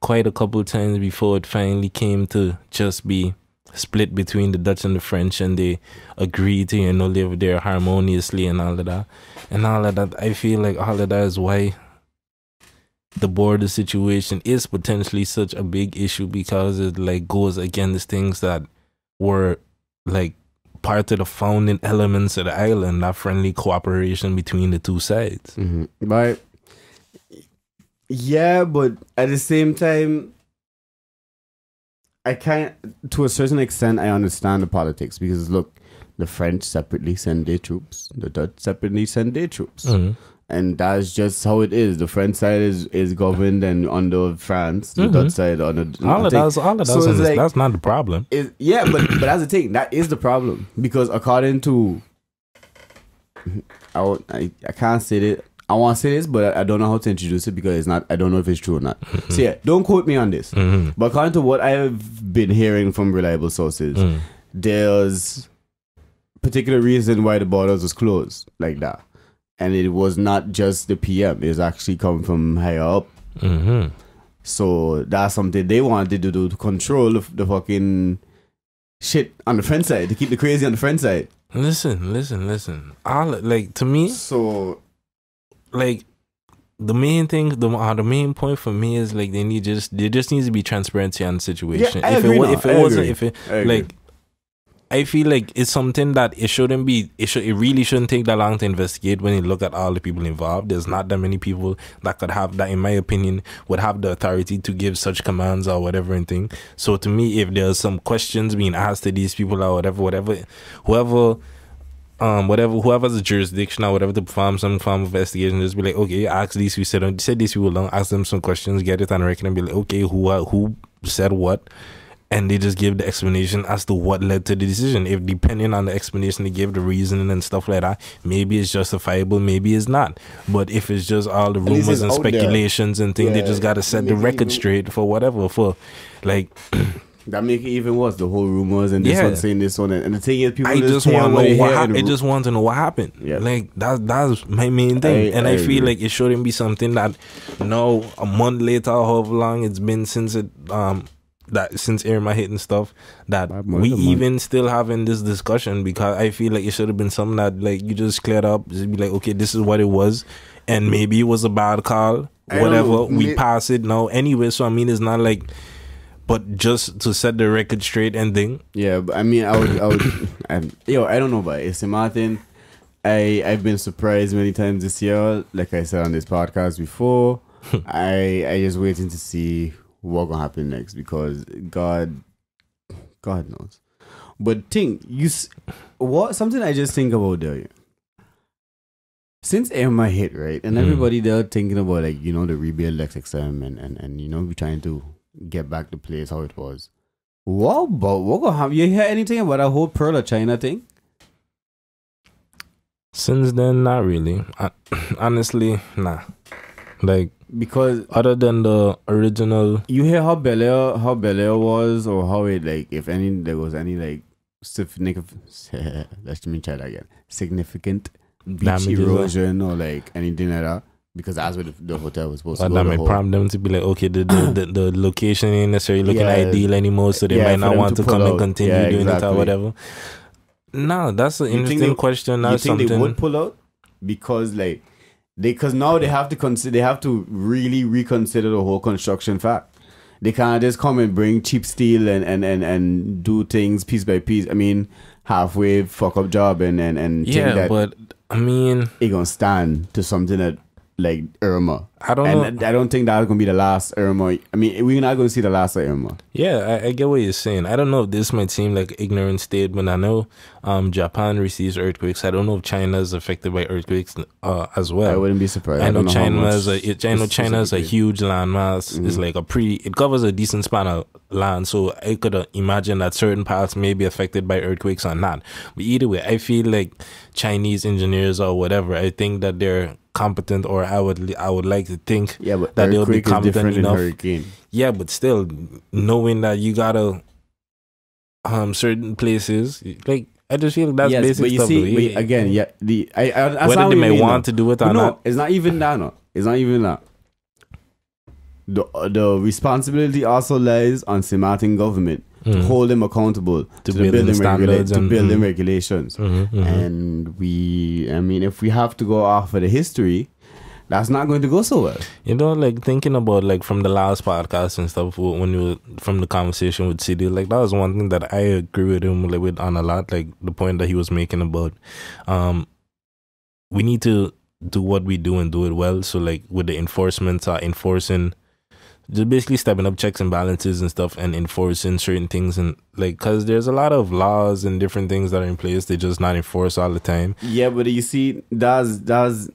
quite a couple of times before it finally came to just be split between the Dutch and the French, and they agreed to, you know, live there harmoniously and all of that. And all of that, I feel like all of that is why the border situation is potentially such a big issue, because it like goes against things that were like part of the founding elements of the island, that friendly cooperation between the two sides. Mm-hmm. But yeah, but at the same time, I can't, to a certain extent, I understand the politics, because look, the French separately send their troops, the Dutch separately send their troops. Mm-hmm. And that's just how it is. The French side is governed and under France. The Dutch side under that's not the problem. Yeah, but that's the thing. That is the problem, because according to I can't say it. I want to say this, but I don't know how to introduce it, because it's not. I don't know if it's true or not. Mm-hmm. So yeah, don't quote me on this. Mm-hmm. But according to what I've been hearing from reliable sources, there's particular reason why the borders was closed like that. And it was not just the PM. It was actually coming from higher up. Mm-hmm. So that's something they wanted to do, to control the fucking shit on the French side, to keep the crazy on the French side. Listen. Like, to me, so like the main thing, the main point for me is like there just needs to be transparency on the situation. Yeah, I agree. If it wasn't, if it like. I feel like it's something that it shouldn't be, it really shouldn't take that long to investigate when you look at all the people involved. There's not that many people that could have, that in my opinion, would have the authority to give such commands or whatever and thing. So to me, if there's some questions being asked to these people or whoever's the jurisdiction or whatever to perform some form of investigation, just be like, okay, ask these people, sit these people down, ask them some questions, get it on record and be like, okay, who said what? And they just give the explanation as to what led to the decision. If depending on the explanation they give, the reasoning and stuff like that, maybe it's justifiable, maybe it's not. But if it's just all the rumors and speculations and things, yeah, they just gotta set the record straight for whatever, for like that make it even worse. The whole rumors and this one saying this one, and the thing is, people just want to know what happened. I just want to know what happened. Yeah, like that's my main thing, and I feel like it shouldn't be something that a month later, however long it's been since it since Irma hit and stuff, that we even still having this discussion, because I feel like it should have been something that like you just cleared up, just be like, okay, this is what it was, and maybe it was a bad call, whatever, we pass it now anyway. So I mean, it's not like, but just to set the record straight and thing. Yeah, but I mean, I don't know, but St. Maarten, I've been surprised many times this year. Like I said on this podcast before, I just waiting to see what gonna happen next, because God knows. But think something I just think about there. Since Irma hit, right, and everybody there thinking about like the rebuild Lex XM and we trying to get back to place how it was. What gonna happen? You hear anything about that whole Pearl of China thing? Since then, not really. Honestly, nah. Like, because other than the original, you hear how Bel Air was, or how it, like, if any there was any like significant beach erosion or like anything like that, because that's where the hotel was supposed to go. That might prompt them to be like, okay, the location ain't necessarily looking ideal anymore, so they might not want to come out and continue doing it or whatever. No, that's an interesting question. That's something. You think they would pull out? Because like, because now they have to consider, they have to really reconsider the whole construction fact. They can't just come and bring cheap steel and do things piece by piece. I mean, halfway fuck up job and yeah, that, but I mean, it gonna stand to something that like Irma. I don't know. I don't think that's gonna be the last Irma. I mean, we're not gonna see the last of Irma. Yeah, I get what you're saying. I don't know if this might seem like an ignorant statement. I know Japan receives earthquakes. I don't know if China is affected by earthquakes as well. I wouldn't be surprised. I know China's a huge landmass. It's like it covers a decent span of land, so I could imagine that certain parts may be affected by earthquakes or not. But either way, I feel like Chinese engineers or whatever, I think that they're competent, or I would like to think that they'll be competent enough. Yeah, but still, knowing that you gotta certain places, like, I just feel that's basic stuff. But you see, again, whether they may want to do it or not, it's not even that. It's not even that. The responsibility also lies on Sint Maarten government to hold them accountable to building regulations. And if we have to go off of the history, that's not going to go so well. Like, thinking about, like, from the last podcast and stuff, when you were from the conversation with City, like, that was one thing that I agree with him on a lot, like the point that he was making about we need to do what we do and do it well. So, like, with the enforcement, enforcing, just basically stepping up checks and balances and stuff, and enforcing certain things, and like, because there's a lot of laws and different things that are in place, they just not enforced all the time. Yeah, but you see, that's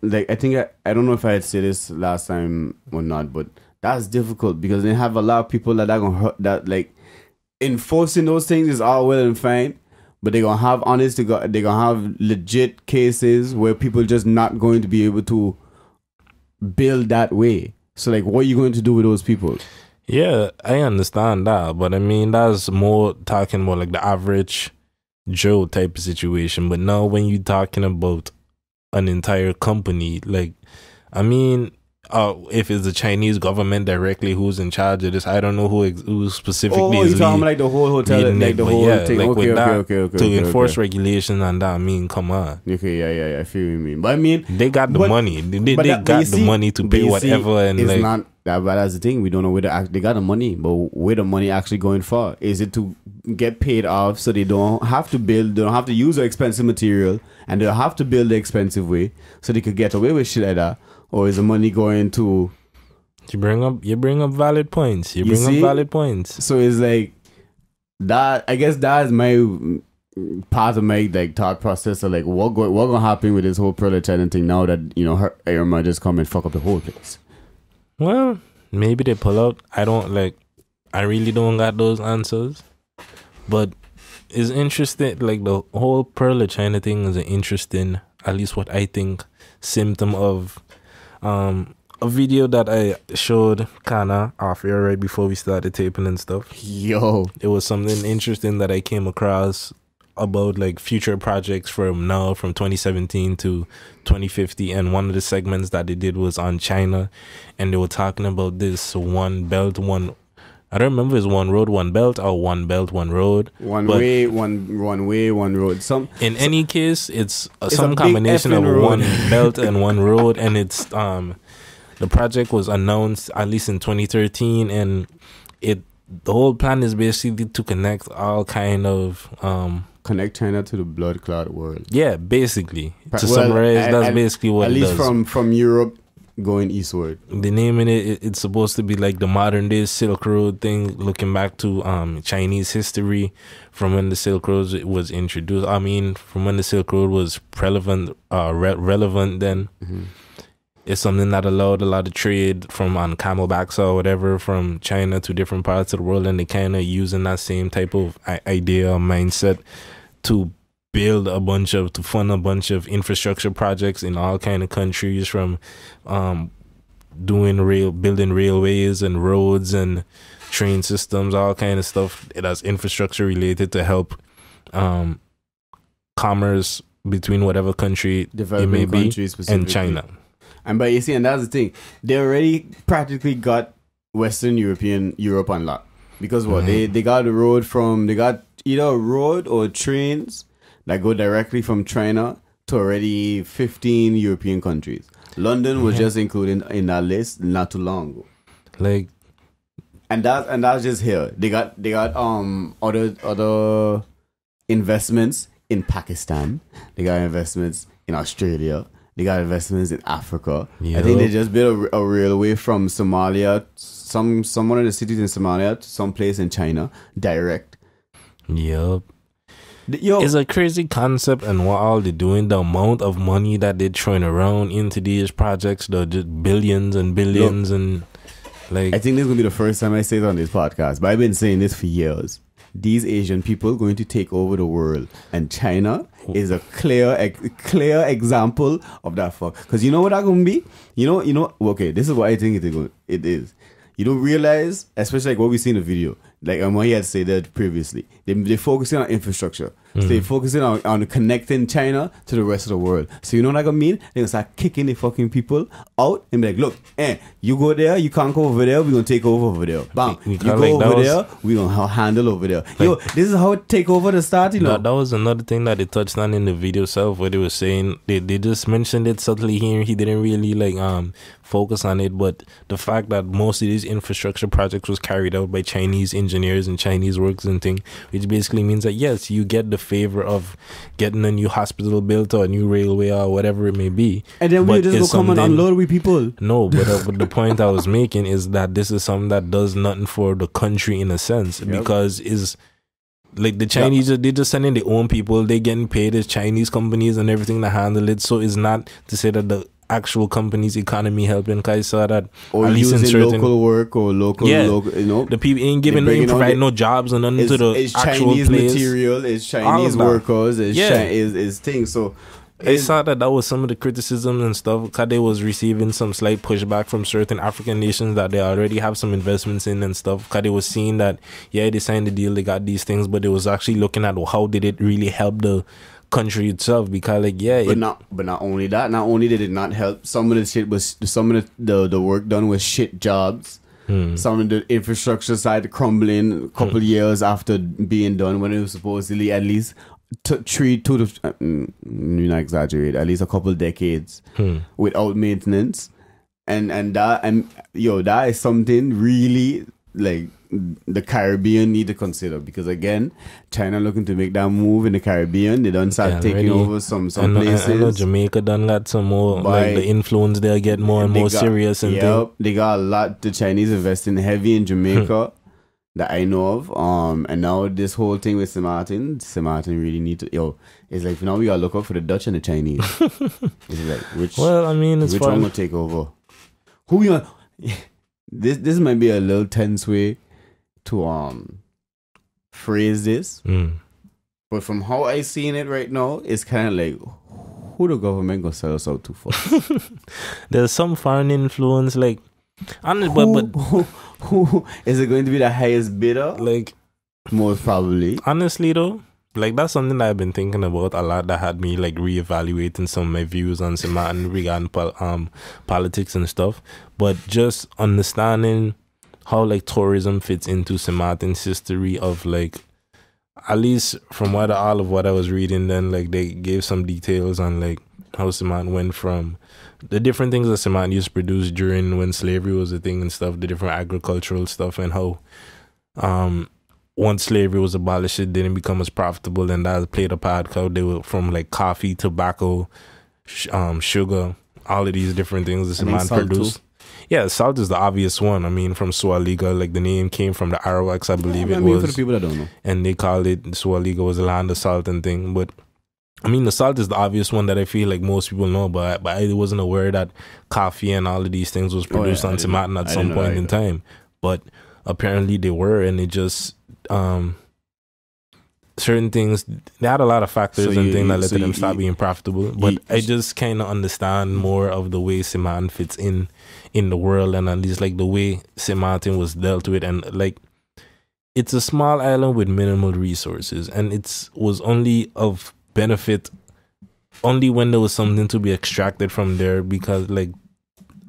like, I think I don't know if I had said this last time or not, but that's difficult, because they have a lot of people that are gonna hurt, that like enforcing those things is all well and fine, but they're gonna have they're gonna have legit cases where people just not going to be able to build that way. So, like, what are you going to do with those people? Yeah, I understand that. But, I mean, that's more talking more like the average Joe type of situation. But now when you're talking about an entire company, like, I mean, if it's the Chinese government directly who's in charge of this, I don't know who specifically is. You're talking like the whole hotel, like the whole thing. Like, to enforce regulation and that, I mean, come on. Okay, yeah, I feel what you mean. But I mean, they got the money. They got the money to pay whatever, and like, But that's the thing. We don't know where they got the money, but where the money actually going for? Is it to get paid off so they don't have to build, they don't have to use the expensive material, and they'll have to build the expensive way so they could get away with shit like that? Or is the money going to... You bring up valid points. So it's like that. I guess that is my part of my thought process of what gonna happen with this whole Pearl of China thing now that her Irma just come and fuck up the whole place. Well, maybe they pull out. I really don't got those answers, but it's interesting. The whole Pearl of China thing is an interesting, at least what I think, symptom of a video that I showed Kana off air right before we started taping and stuff. Yo, it was something interesting that I came across about future projects from 2017 to 2050, and one of the segments that they did was on China, and they were talking about this one belt, one, I don't remember if it's one road, one belt, or one belt, one road. One way, one road. Any case, it's some combination of one belt and one road, and it's the project was announced at least in 2013, and the whole plan is basically to connect all kind of connect China to the blood clot world. Yeah, basically. To summarize, that's basically what it does. From Europe going eastward. The name in it's supposed to be like the modern day Silk Road thing, looking back to Chinese history from when the Silk Road was introduced. I mean, from when the Silk Road was relevant. Relevant then. Mm-hmm. It's something that allowed a lot of trade from on camelbacks or whatever from China to different parts of the world, and they kind of using that same type of idea or mindset to build to fund a bunch of infrastructure projects in all kind of countries, from building railways and roads and train systems, all kind of stuff that's infrastructure related to help commerce between whatever country it may be and China. But you see, and that's the thing. They already practically got Western Europe on lock. Because what? Mm-hmm. They got a road they got either a road or trains that go directly from China to already 15 European countries. London was just included in that list not too long ago. And that's just here. They got other investments in Pakistan. They got investments in Australia. They got investments in Africa. Yep. I think they just built a railway from Somalia, one of the cities in Somalia, to some place in China, direct. Yep. It's a crazy concept, and what all they're doing, the amount of money that they're throwing around into these projects, they're just billions and billions. I think this is going to be the first time I say it on this podcast, but I've been saying this for years. These Asian people are going to take over the world, and China is a clear example of that. Because you know what that's gonna be? Okay, this is what I think it is. You don't realize, especially what we see in the video, and what he had said that previously. They're focusing on infrastructure. Mm. So they're focusing on connecting China to the rest of the world. So you know what that mean? They're gonna start kicking the fucking people out and be like, look, you go there, you can't go over there, we're gonna take over there. Bam. You go over there, we're gonna handle over there. This is how takeover the start, That was another thing that they touched on in the video itself, where they were saying they just mentioned it subtly here. He didn't really focus on it, but the fact that most of these infrastructure projects was carried out by Chinese engineers and Chinese workers and thing, which basically means that yes, you get the favor of getting a new hospital built or a new railway or whatever it may be, and then we just go come and unload with people. No, but the point I was making is that this is something that does nothing for the country in a sense, because is the Chinese, they're just sending their own people, they're getting paid as Chinese companies and everything to handle it. So it's not to say that the actual company's economy helping Kaisa that or at least using local work or local the people ain't giving provide no jobs and nothing to the actual Chinese place. Material is Chinese workers is things. So I saw that was some of the criticisms and stuff, because they was receiving some slight pushback from certain African nations that they already have some investments in and stuff, because they was seeing that they signed the deal, they got these things, but they was actually looking at how did it really help the country itself. Because not only did it not help, some of the work done was shit jobs. Some of the infrastructure side crumbling a couple years after being done, when it was supposedly at least at least a couple decades without maintenance. And yo, that is something really like the Caribbean need to consider, because again, China looking to make that move in the Caribbean. They done start taking over some places. I know Jamaica done got some more, like the influence there get more and more serious and things. They got a lot. The Chinese investing heavy in Jamaica that I know of. And now this whole thing with Sint Maarten really need to, yo, it's like now we gotta look out for the Dutch and the Chinese. It's like which, well, I mean, it's which fun. One will take over? Who you want? This might be a little tense way to phrase this, but from how I seen it right now, it's kind of like who the government gonna sell us out to for? There's some foreign influence, like, and who is it going to be the highest bidder? Like, most probably. Honestly, though, like that's something that I've been thinking about a lot. That had me like reevaluating some of my views on Sint Maarten regarding politics and stuff. But just understanding how like tourism fits into Sint Maarten's history of like, at least from what all of what I was reading, then like they gave some details on like how Sint Maarten went from the different things that Sint Maarten used to produce during when slavery was a thing and stuff, the different agricultural stuff, and how once slavery was abolished, it didn't become as profitable, and that played a part. How they were from like coffee, tobacco, sugar, all of these different things that Sint Maarten produced. Too. Yeah, salt is the obvious one. I mean, from Swaliga, like the name came from the Arawaks, I believe it was. For the people that don't know, and they called it Swaliga was the land of salt and thing. But I mean, the salt is the obvious one that I feel like most people know. But I wasn't aware that coffee and all of these things was produced on Sint Maarten at some point in time. But apparently they were, and it just certain things, they had a lot of factors and things that led to them stop being profitable. But I just kind of understand more of the way Sint Maarten fits in the world, and at least like the way Sint Maarten was dealt with. And like, it's a small island with minimal resources, and it was only of benefit only when there was something to be extracted from there, because like,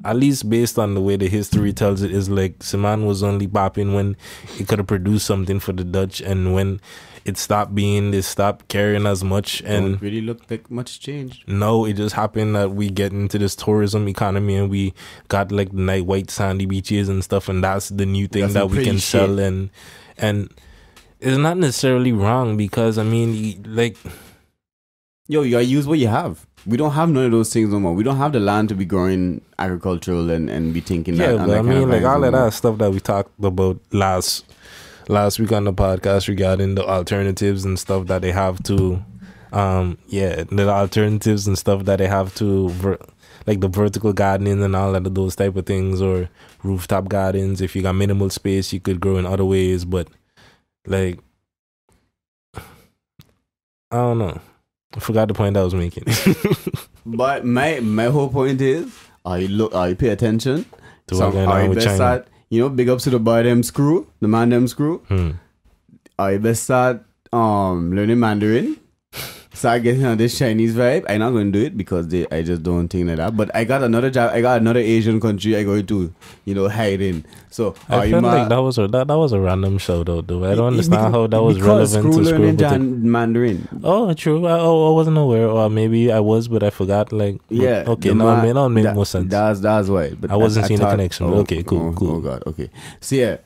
at least based on the way the history tells it, is like Sint Maarten was only popping when it could have produced something for the Dutch, and when it stopped being, they stopped caring as much. And it really looked like much changed. No, it just happened that we get into this tourism economy, and we got like the night white sandy beaches and stuff, and that's the new thing that we can sell. And it's not necessarily wrong, because I mean, like, yo, you gotta use what you have. We don't have none of those things no more. We don't have the land to be growing agricultural and be thinking that. Yeah, but I mean, like all of that stuff that we talked about last week on the podcast regarding the alternatives and stuff that they have to, the alternatives and stuff that they have to, like the vertical gardening and all of those type of things, or rooftop gardens. If you got minimal space, you could grow in other ways. But like, I don't know. I forgot the point I was making. But my whole point is, I pay attention to what's going on with China. Start, you know, big ups to the boy them screw, the man them screw. I best start learning Mandarin. Start getting on this Chinese vibe. I'm not going to do it because I just don't think like that. But I got another job. I got another Asian country I go to, you know, hide in. So I felt like that was a random shout out, though. I don't understand how that was relevant to school. Mandarin. Oh, true. I wasn't aware, or maybe I was, but I forgot. Like, yeah. Okay, now it may not make more sense. That's why. But I wasn't seeing the connection. Oh, okay, cool. Oh God. Okay. So yeah.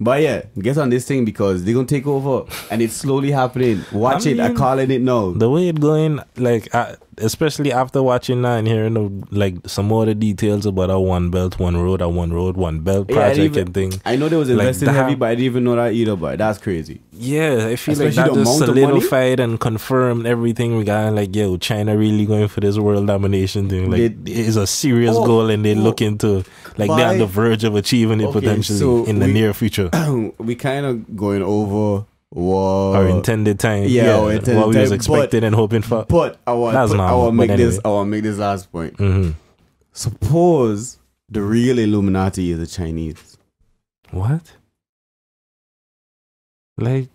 But yeah, get on this thing because they're going to take over, and it's slowly happening. Watch it. I'm calling it now. The way it's going, like, especially after watching that and hearing like some more of the details about our One Belt, One Road, our One Road, One Belt project and thing. I know they was investing like heavy, but I didn't even know that either, but that's crazy. Yeah, I feel especially like that just solidified and confirmed everything regarding like, yo, China really going for this world domination thing. Like, it's a serious goal, and they look into, like, they're on the verge of achieving it potentially in the near future. We kind of going over our intended time. What we was expecting and hoping for. But I want to make this last point. Suppose the real Illuminati is the Chinese. What? Like,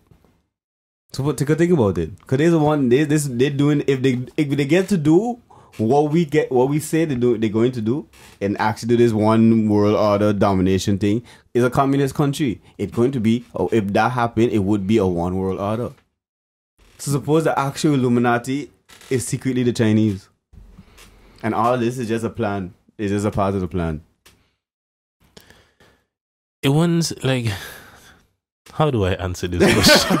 so what? Think about it. Cause they're the one. They're doing. If they get to do what we say they do, they're going to do, and actually do this one world order domination thing, is a communist country. It's going to be. If that happened, it would be a one world order. So suppose the actual Illuminati is secretly the Chinese, and all this is just a plan. It's just a part of the plan. it wasn't like, how do I answer this question?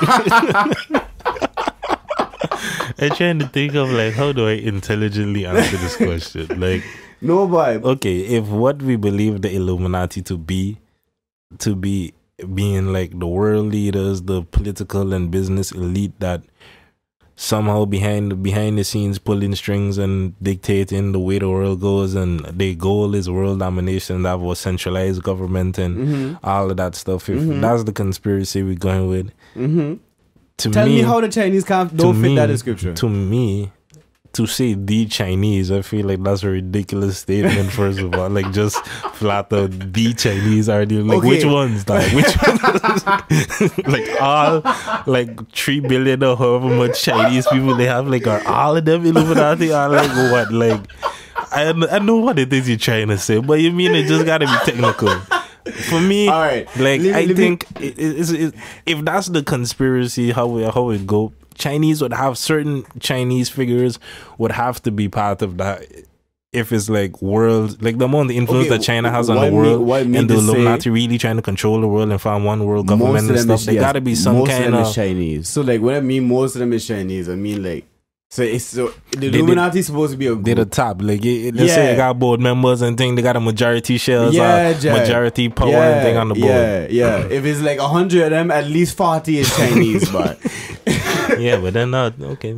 I'm trying to think of like, how do I intelligently answer this question? Like, no vibe. Okay, if what we believe the Illuminati to be being like the world leaders, the political and business elite that somehow behind the scenes pulling strings and dictating the way the world goes, and their goal is world domination, that was centralized government and all of that stuff. If that's the conspiracy we're going with, tell me how the Chinese don't fit that description. To me, to say the Chinese, I feel like that's a ridiculous statement. First of all, like just flat out the Chinese are the, like, okay, which ones? Like which ones? Like all, like 3 billion or however much Chinese people they have, like, are all of them Illuminati? Are like what? Like I know what it is you're trying to say, but you mean it just gotta be technical. For me, all right, like I think if that's the conspiracy, how it go, Chinese would have, certain Chinese figures would have to be part of that. If it's like world, like the amount of influence that China has on the world, and the Illuminati really trying to control the world and form one world government and stuff, they gotta be some kind of Chinese. So like when I mean most of them is Chinese, I mean like, So the Illuminati is supposed to be a group. They're the top. Like, let's say they got board members and thing. They got a majority shares, majority power and thing on the board. Yeah. If it's like 100 of them, at least 40 is Chinese, but yeah, but they're not okay.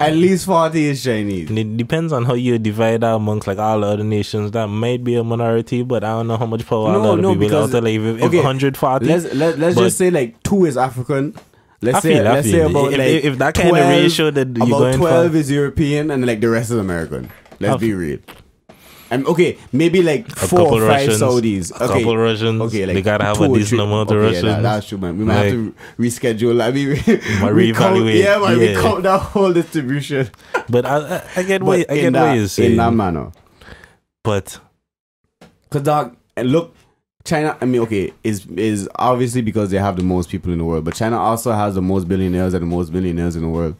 At least 40 is Chinese. It depends on how you divide that amongst like all the other nations. That might be a minority, but I don't know how much power all the other people out there. Like, if 140, let's just say like 2 is African. Let's say about if that kind of ratio that you're going for, 12 is European and like the rest is American. Let's be real. And okay, maybe like 4 or 5 Russians, Saudis, a couple Russians. Okay, like they gotta have a decent amount of Russians. That's true, man. We might have to reschedule. I mean, we count that whole distribution. But I get what you're saying in that manner. But because dog, look. China, I mean, okay, is obviously because they have the most people in the world, but China also has the most billionaires and the most millionaires in the world.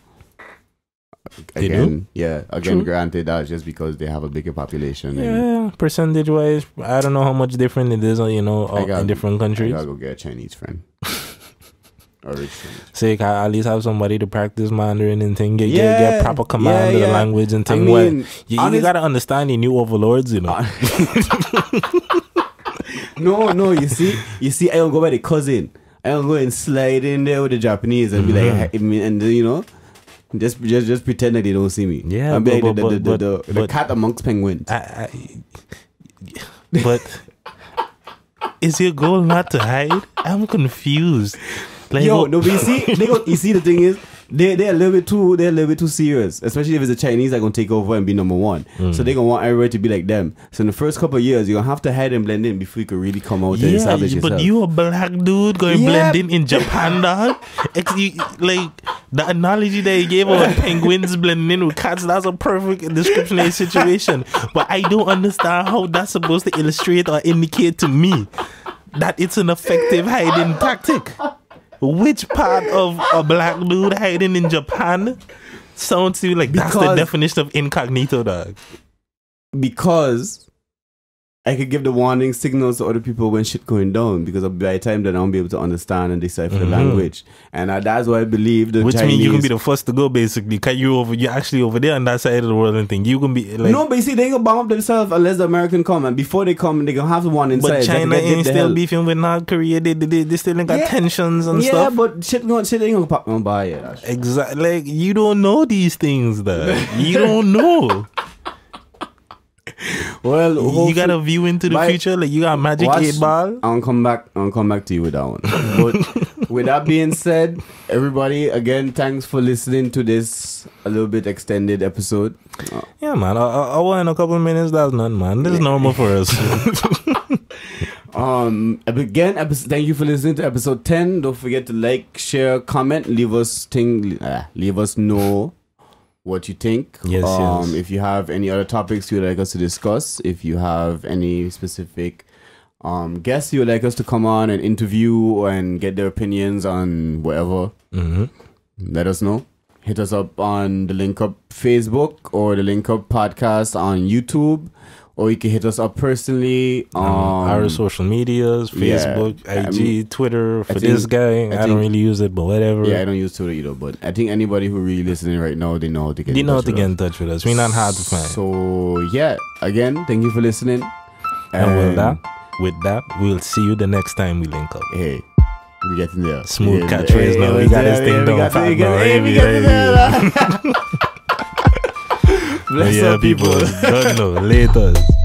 Again, yeah. Again, true. Granted, that's just because they have a bigger population. Yeah, percentage-wise, I don't know how much different it is, you know, in different countries. I gotta go get a Chinese friend. Or say, so I at least have somebody to practice Mandarin and thing. Get proper command of the language and thing. I mean, you gotta understand your new overlords, you know. No, you see, I don't go by the cousin. I don't go and slide in there with the Japanese and be like, and you know, just pretend that they don't see me. Yeah, I'll be like the cat amongst penguins. But is your goal not to hide? I'm confused. Like, yo, no, but you see, the thing is, they're a little bit too serious, especially if it's a Chinese that gonna take over and be #1. So they're gonna want everybody to be like them. So in the first couple of years, you're gonna have to hide and blend in before you can really come out and establish yourself. But you a black dude going blend in Japan, dog. Like the analogy that you gave about penguins blending in with cats, that's a perfect description of the situation. But I don't understand how that's supposed to illustrate or indicate to me that it's an effective hiding tactic. Which part of a black dude hiding in Japan sounds to you like that's the definition of incognito, dog? Because I could give the warning signals to other people when shit going down, because by the time that I won't be able to understand and decipher the language. And that's why I believe the Chinese... Which means you can be the first to go, basically. Because you're actually over there on that side of the world and thing. You can be like... No, but you see, they gonna bomb up themselves unless the American come. And before they come, they gonna have one inside. But China ain't still beefing with North Korea. They still ain't got tensions and stuff. Yeah, but shit ain't gonna pop on by it. Exactly. Like, you don't know these things, though. You don't know. Well, you got a view into the future, like you got Magic 8 Ball. I'll come back to you with that one. But with that being said, everybody, again, thanks for listening to this a little bit extended episode. Yeah, man, I want in a couple of minutes. That's none, man. This is normal for us. Again, thank you for listening to episode 10. Don't forget to like, share, comment, leave us know what you think. Yes. If you have any other topics you would like us to discuss, if you have any specific guests you would like us to come on and interview and get their opinions on whatever, let us know. Hit us up on the LinkUp Facebook or the LinkUp podcast on YouTube. or you can hit us up personally on our social medias, Facebook, IG, Twitter. For this guy, I don't really use it, but whatever. Yeah, I don't use Twitter either, but I think anybody who really listening right now, they know how to get in touch with us. We're not hard to find. So yeah, again, thank you for listening, and with that we'll see you the next time we link up. Hey, we getting there. Smooth catchphrase now. We got this thing done. Bless up, people. Don't know. Laters.